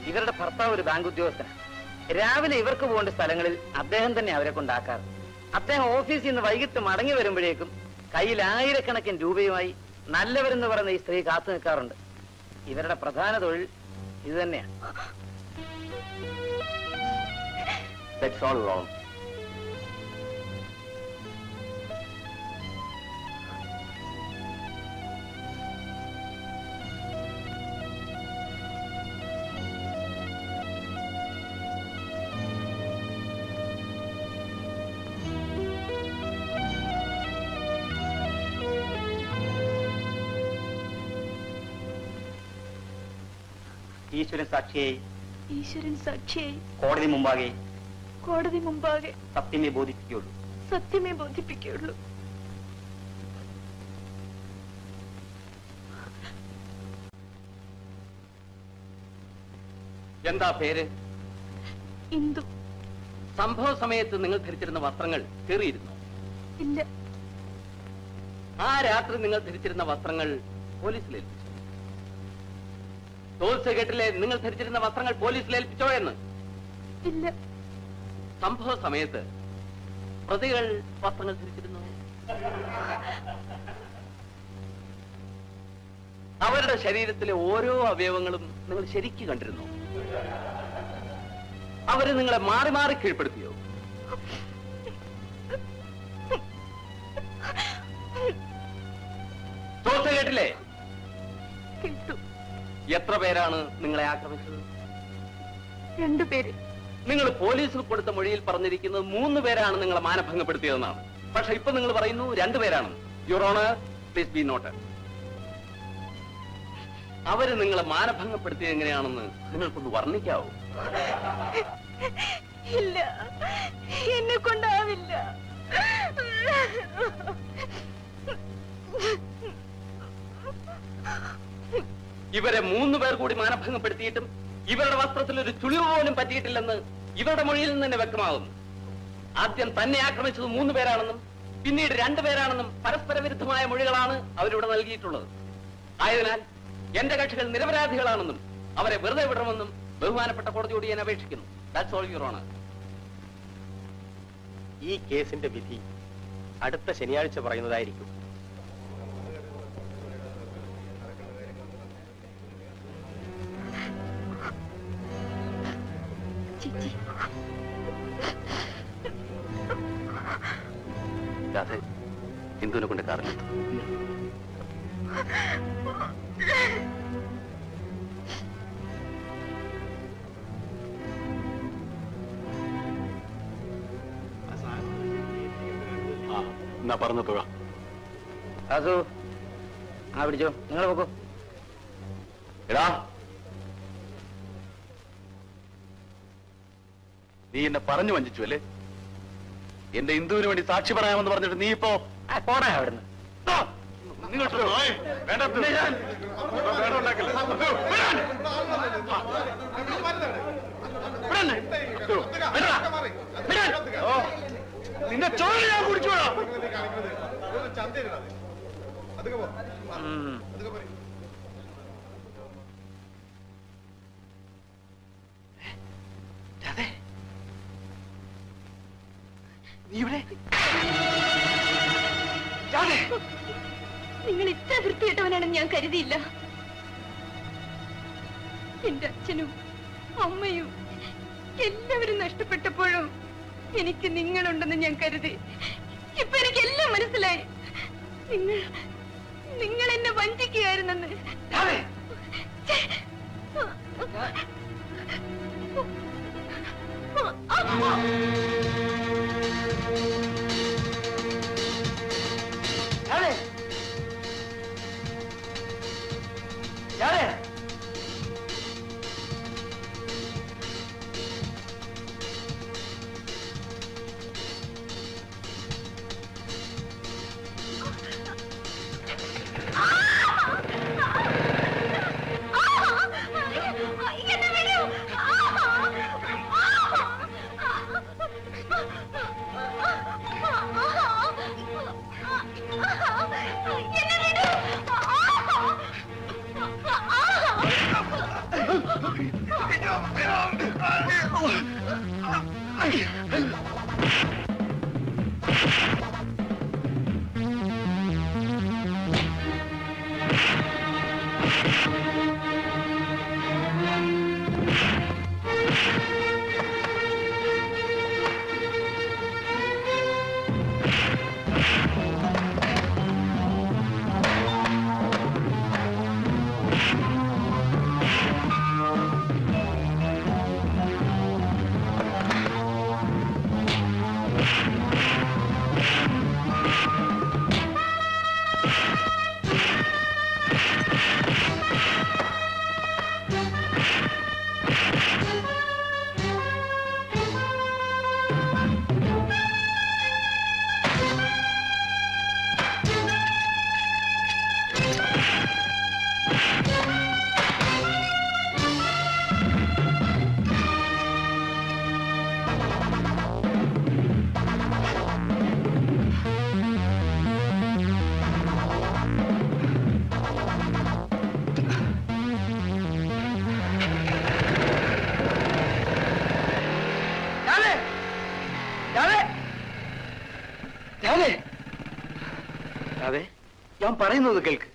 ഇവരുടെ ഭർത്താവ് ഒരു ബാങ്ക് ഉദ്യോഗസ്ഥനാണ്. രാവിലെ ഇവർക്ക് പോകേണ്ട സ്ഥലങ്ങളിൽ അദ്ദേഹം തന്നെ അവരെ കൊണ്ടാക്കാറ്. അദ്ദേഹം ഓഫീസിൽ നിന്ന് വൈകിട്ട് മടങ്ങി വരുമ്പോഴേക്കും കയ്യിൽ 1000കണക്കിന് രൂപയുമായി നല്ലവരെന്ന് പറയുന്ന ഈ സ്ത്രീ കാത്തു നിൽക്കാറുണ്ട്. ഇവരുടെ പ്രധാന തൊഴിൽ ഇത് തന്നെയാണ്. ഈശ്വരൻ സാക്ഷിയായി കോടതി മുമ്പാകെ സത്യമേ ബോധിപ്പിക്കുകയുള്ളൂ. എന്താ പേര്? ഇന്ദു. സംഭവ സമയത്ത് നിങ്ങൾ ധരിച്ചിരുന്ന വസ്ത്രങ്ങൾ കീറിയിരുന്നോ? ഇല്ല. ആ രാത്രി നിങ്ങൾ ധരിച്ചിരുന്ന വസ്ത്രങ്ങൾ പോലീസിൽ ഏൽപ്പിച്ചു. സെക്രട്ടറിയെ നിങ്ങൾ ധരിച്ചിരുന്ന വസ്ത്രങ്ങൾ പോലീസിൽ ഏൽപ്പിച്ചോ എന്ന്? ഇല്ല. സംഭവ സമയത്ത് പ്രതികൾ വസ്ത്രങ്ങൾ ധരിച്ചിരുന്നു. അവരുടെ ശരീരത്തിലെ ഓരോ അവയവങ്ങളും നിങ്ങൾ ശരിക്ക് കണ്ടിരുന്നു. അവര് നിങ്ങളെ മാറി മാറി കീഴ്പ്പെടുത്തിയോ? സെക്രട്ടറിയെ കിട്ടു. എത്ര പേരാണ് നിങ്ങളെ ആക്രമിച്ചത്? 2 പേര്. നിങ്ങൾ പോലീസിൽ കൊടുത്ത മൊഴിയിൽ പറഞ്ഞിരിക്കുന്നത് 3 പേരാണ് നിങ്ങളെ മാനഭംഗപ്പെടുത്തിയതെന്നാണ്. പക്ഷെ ഇപ്പൊ നിങ്ങൾ പറയുന്നു 2 പേരാണ്. Your honour, please be noted. അവര് നിങ്ങളെ മാനഭംഗപ്പെടുത്തിയത് എങ്ങനെയാണെന്ന് നിങ്ങൾക്കൊന്ന് വർണ്ണിക്കാവോ? ഇല്ല, എന്നെ കൊണ്ടാവില്ല. ഇവരെ 3 പേർ കൂടി മാനഭംഗപ്പെടുത്തിയിട്ടും ഇവരുടെ വസ്ത്രത്തിൽ ഒരു ചുളിവ് പോലും പറ്റിയിട്ടില്ലെന്ന് ഇവരുടെ മൊഴിയിൽ നിന്ന് തന്നെ വ്യക്തമാകുന്നു. ആദ്യം തന്നെ ആക്രമിച്ചത് 3 പേരാണെന്നും പിന്നീട് 2 പേരാണെന്നും പരസ്പര വിരുദ്ധമായ മൊഴികളാണ് അവരിവിടെ നൽകിയിട്ടുള്ളത്. ആയതിനാൽ എന്റെ കക്ഷികൾ നിരപരാധികളാണെന്നും അവരെ വെറുതെ വിടണമെന്നും ബഹുമാനപ്പെട്ട കോടതിയോട് ഞാൻ അപേക്ഷിക്കുന്നു. That's all, your honour. ഈ കേസിന്റെ വിധി അടുത്ത ശനിയാഴ്ച പറയുന്നതായിരിക്കും. ഹിന്ദുവിനെ കൊണ്ട് കാറിൽ പറഞ്ഞു തുക പിടിച്ചോ. നിങ്ങൾ നോക്കൂ. എടാ, നീ എന്നെ പറഞ്ഞു വഞ്ചിച്ചു അല്ലേ? इंदुവിന് വേണ്ടി സാക്ഷി പറയാമെന്ന് പറഞ്ഞിട്ട് നീ ഇപ്പോ പോടാ അവിടുന്ന്. നിന്റെ ചോര ഞാൻ കുടിച്ചോളാം. നിങ്ങൾ ഇത്ര വൃത്തിയിട്ടവനാണെന്ന് ഞാൻ കരുതിയില്ല. എന്റെ അച്ഛനും അമ്മയും എല്ലാവരും നഷ്ടപ്പെട്ടപ്പോഴും എനിക്ക് നിങ്ങളുണ്ടെന്ന് ഞാൻ കരുതി. ഇപ്പൊ എനിക്ക് എല്ലാം മനസ്സിലായി. നിങ്ങൾ എന്നെ വഞ്ചിക്കുകയായിരുന്നെന്ന്. പറയുന്നത് കേൾക്ക്.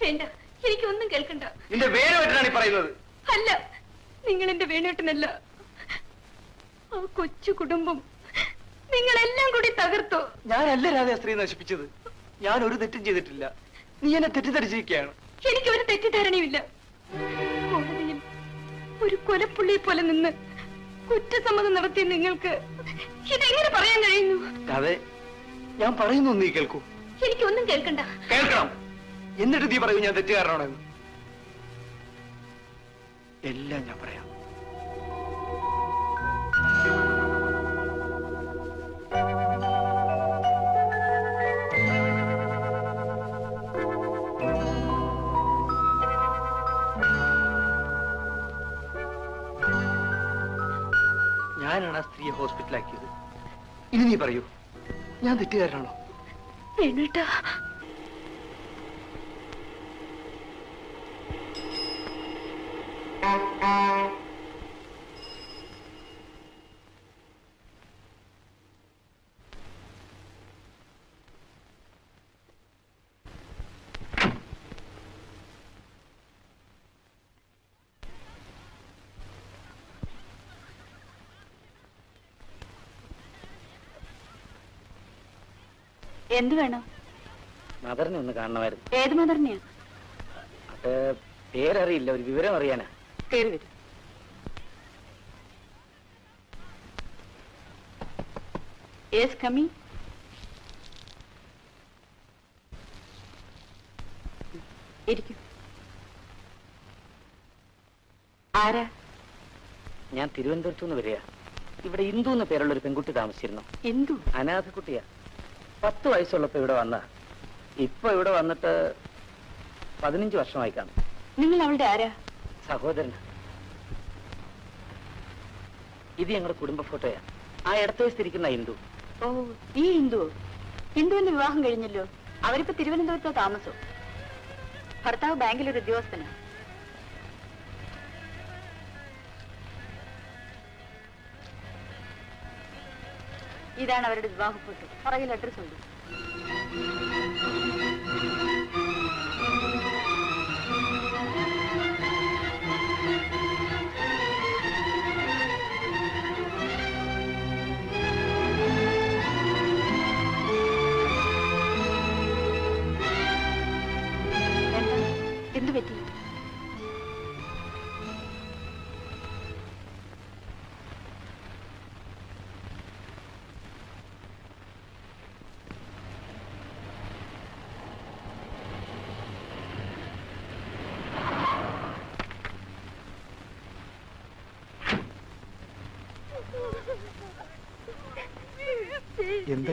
വേണ്ട, എനിക്കൊന്നും കേൾക്കണ്ട. നിന്റെ വേണുവേട്ടനാണ് പറയുന്നത്. അല്ല, നിങ്ങൾ എന്റെ വേണുവേട്ടനല്ല. ആ കൊച്ചു കുടുംബം നിങ്ങളെല്ലാം കൂടി തകർത്തു. ഞാനല്ല രാധ സ്ത്രീ നശിപ്പിച്ചത്. ഞാൻ ഒരു തെറ്റും ചെയ്തിട്ടില്ല. നീ എന്നെ തെറ്റിദ്ധരിച്ചിരിക്കുകയാണ്. എനിക്ക് ഒരു തെറ്റിദ്ധാരണയുമില്ല. കോടതിയിൽ ഒരു കൊലപ്പുള്ളിയെ പോലെ നിന്ന് കുറ്റസമ്മതം നടത്തിയ നിങ്ങൾക്ക് ഇതെങ്ങനെ പറയാൻ കഴിയുന്നു? അതെ, ഞാൻ പറയുന്നു, നീ കേൾക്കൂ. എനിക്കൊന്നും കേൾക്കണ്ട. കേൾക്കണം, എന്നിട്ട് നീ പറയൂ ഞാൻ തെറ്റുകാരനാണെന്ന്. എല്ലാം ഞാൻ പറയാം. ഞാനാണ് ആ സ്ത്രീയെ ഹോസ്പിറ്റലാക്കിയത്. ഇനി നീ പറയൂ, ഞാൻ തെറ്റുകാരനാണോ? എന്നിട്ടാ എന്ത് വേണം? മദറിനെ ഒന്ന് കാണണമായിരുന്നു. ഏത് മദറിനെയാ? അത് പേരറിയില്ല, ഒരു വിവരം അറിയാനാ. കയറി വരും. Yes, coming. ഇരിക്കും. ആരാ? ഞാൻ തിരുവനന്തപുരത്തുനിന്ന് വരിക. ഇവിടെ ഇന്ദു എന്ന പേരുള്ള ഒരു പെൺകുട്ടി താമസിച്ചിരുന്നു. ഇന്ദു അനാഥ കുട്ടിയാ. 10 വയസ്സുള്ളപ്പോൾ ഇവിടെ വന്ന. ഇപ്പോ ഇവിടെ വന്നിട്ട് 15 വർഷമായി കാണും. നിങ്ങൾ അവളുടെ ആരാ? സഹോദരൻ. ഇത് ഞങ്ങളുടെ കുടുംബ ഫോട്ടോയാ. ആ ഇടത്തേസ്തിരിക്കുന്ന ഇന്ദു. ഓ, ഈ ഇന്ദു. ഇന്ദുവിന്റെ വിവാഹം കഴിഞ്ഞല്ലോ. അവരിപ്പോ തിരുവനന്തപുരത്ത് താമസം. ഭർത്താവ് ബാംഗ്ലൂർ ഉദ്യോഗസ്ഥനാണ്. ഇതാണ് അവരുടെ വിവാഹ ഫോട്ടോ. പുറകിൽ അഡ്രസ് ഉണ്ട്. എന്ത് പറ്റി?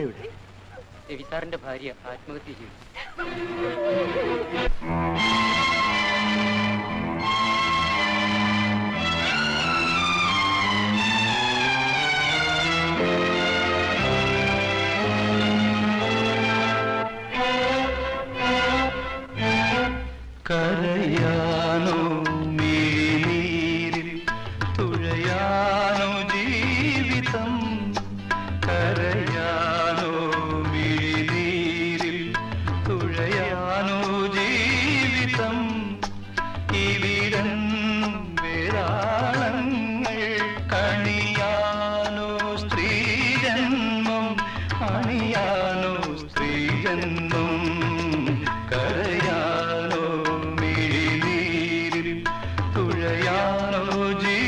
എന്താ ഇവിടെ? രവിസാറിന്റെ ഭാര്യ ആത്മഹത്യ ചെയ്തു. കരയാനോ മേലീരിൽ തുഴയാനോ ജീവിതം, കരയാനോ മേലീരിൽ തുഴയാനോ ജീവിതം, ഇവിടന്നും വേരാളങ്ങൾ കണിയാനോ സ്ത്രീജന്മം, അണിയാനോ സ്ത്രീജന്മം, കരയാനോ ജീവിതം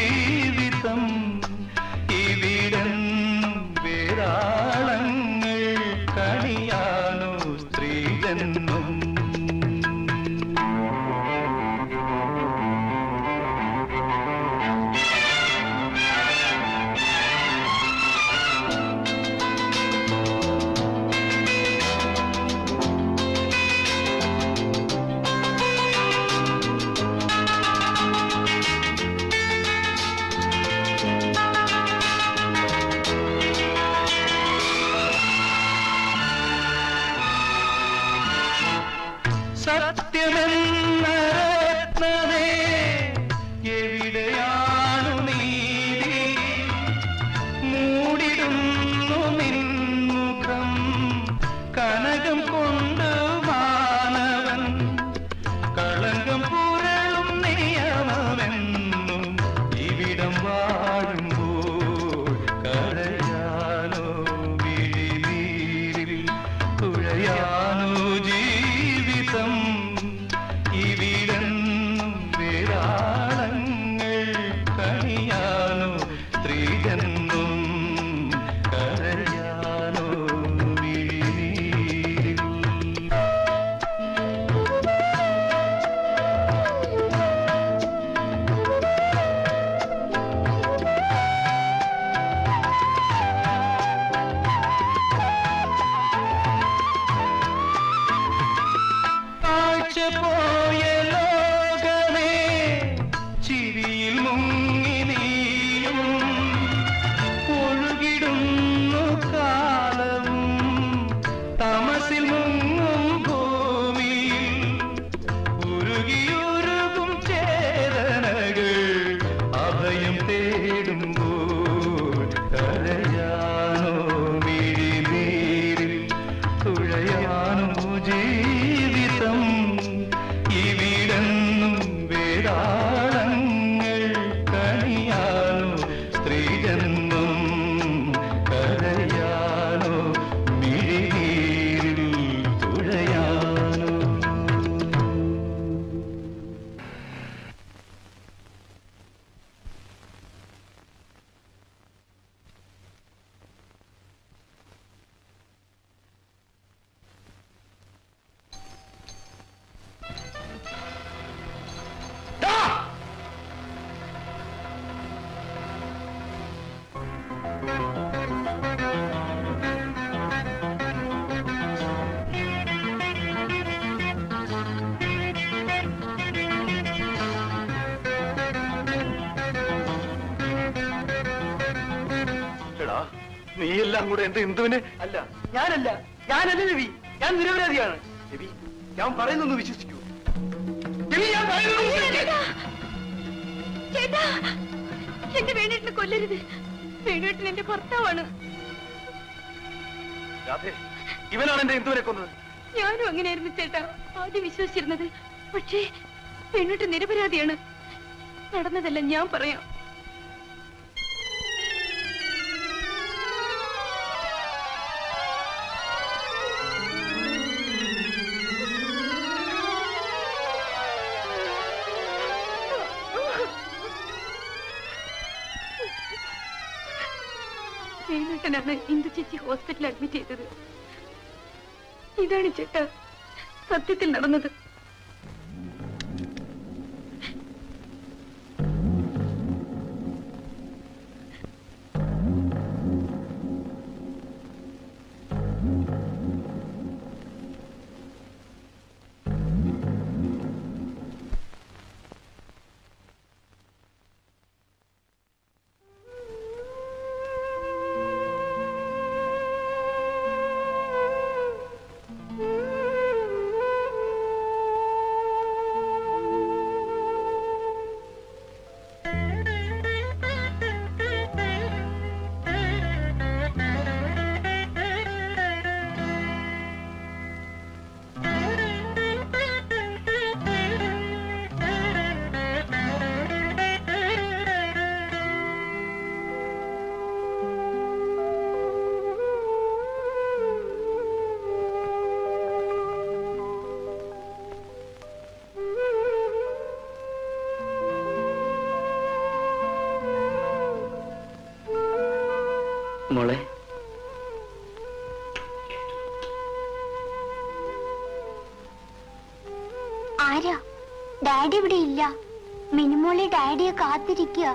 ഇവി निरपराधिया इंदु चेची हॉस्पिटल अड्मिट इधान चेटा सत्यतिल मोले आरा डैडी ഇവിടെ ഇല്ല മിനിമോളി ഡാഡിയെ കാത്തിരിക്കുക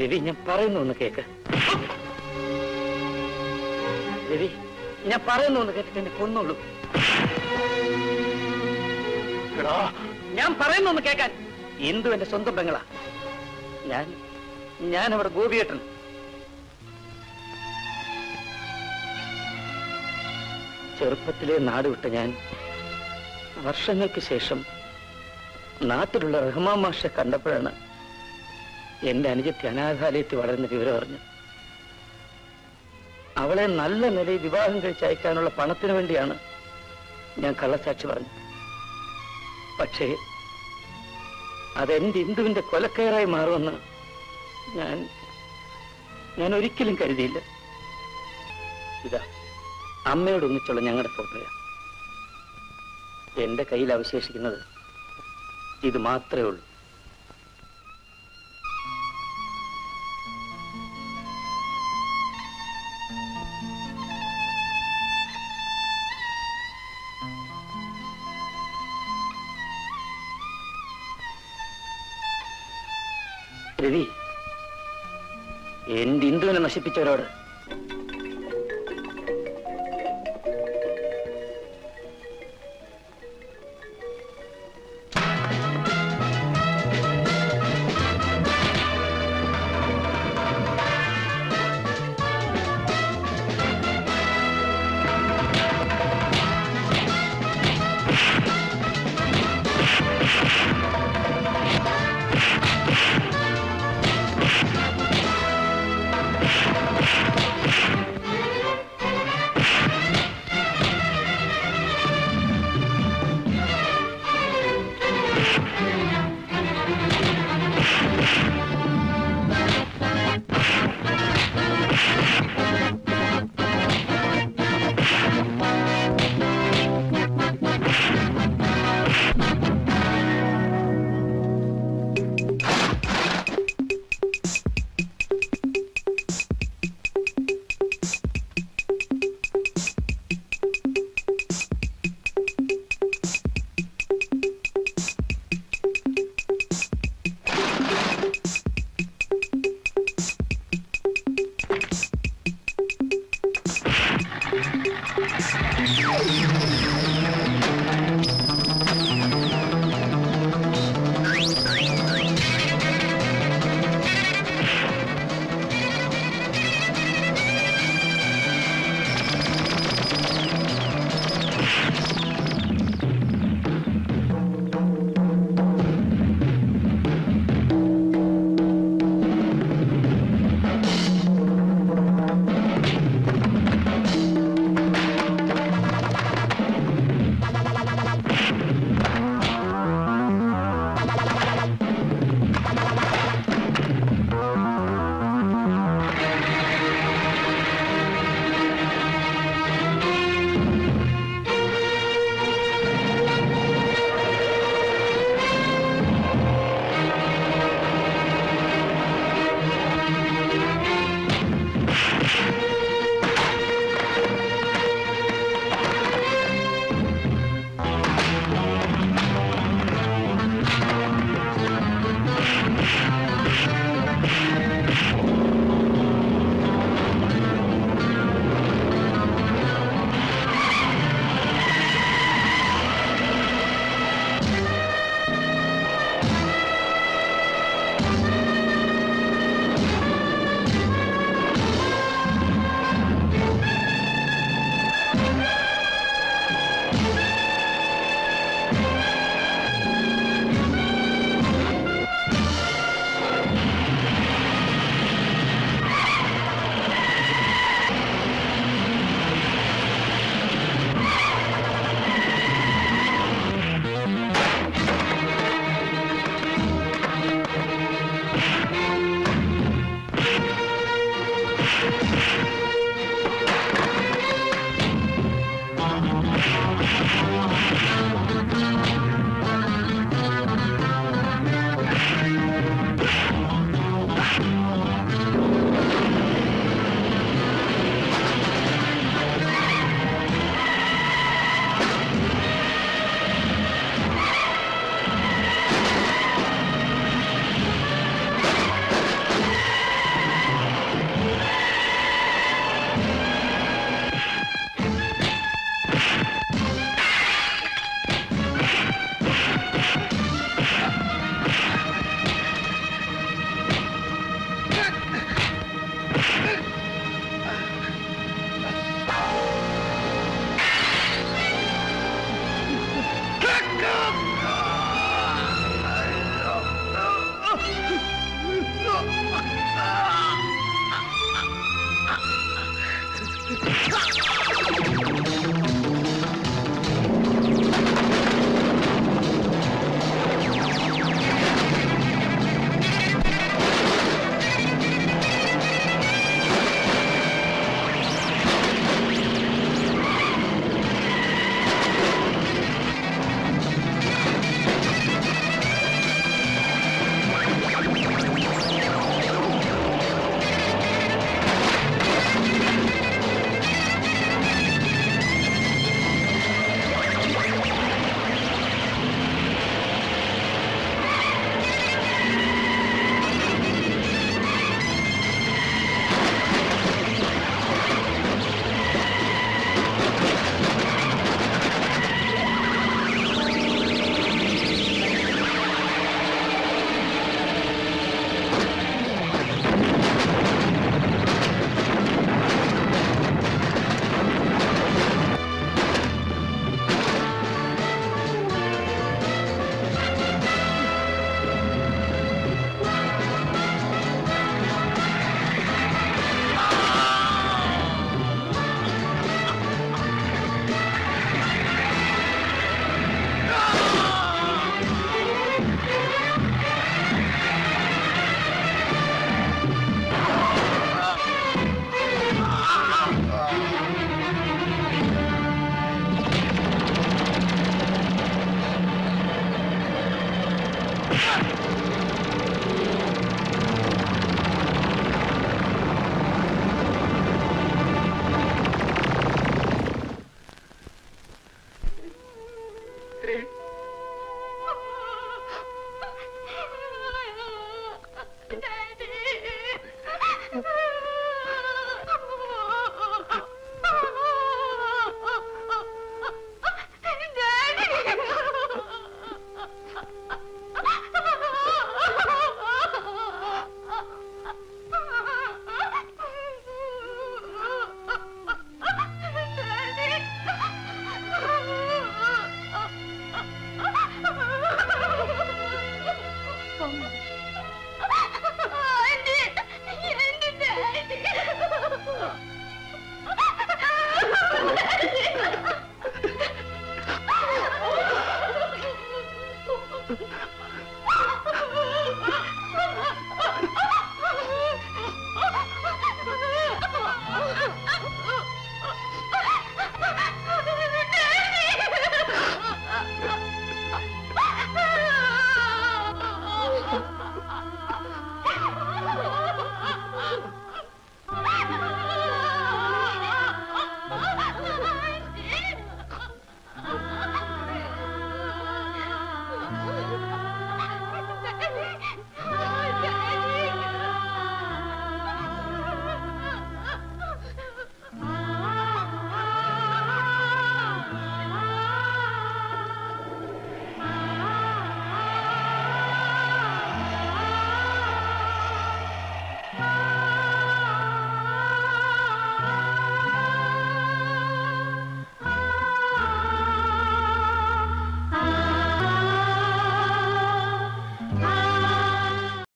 രവി ഞാൻ പറയുന്നൊന്ന് കേക്ക് രവി ഞാൻ പറയുന്നൊന്ന് കേട്ടിട്ട് എന്നെ കൊന്നോളൂ ഞാൻ പറയുന്നൊന്ന് കേൾക്കാൻ എന്തു എന്റെ സ്വന്തം പെങ്ങളാ ഞാൻ അവിടെ ഗോപിയേട്ടൻ ചെറുപ്പത്തിലെ നാട് വിട്ട ഞാൻ വർഷങ്ങൾക്ക് ശേഷം നാട്ടിലുള്ള റഹ്മാൻ മാഷെ കണ്ടപ്പോഴാണ് എന്റെ അനുജത്തി അനാഥാലയത്തിൽ വളരുന്ന വിവരം അറിഞ്ഞു അവളെ നല്ല നിലയിൽ വിവാഹം കഴിച്ചയക്കാനുള്ള പണത്തിന് വേണ്ടിയാണ് ഞാൻ കള്ളസാക്ഷി പറഞ്ഞത് പക്ഷേ അതെന്റെ ഇന്ദുവിന്റെ കൊലക്കയറായി മാറുമെന്ന് ഞാൻ ഒരിക്കലും കരുതിയില്ല ഇതാ അമ്മയോട് ഒന്നിച്ചുള്ള ഞങ്ങളുടെ ഫോട്ടോയാണ് എന്റെ കയ്യിൽ അവശേഷിക്കുന്നത് ഇത് മാത്രമേ ഉള്ളൂ രവി എന്റെ ഇന്ദുവിനെ നശിപ്പിച്ചവരോട്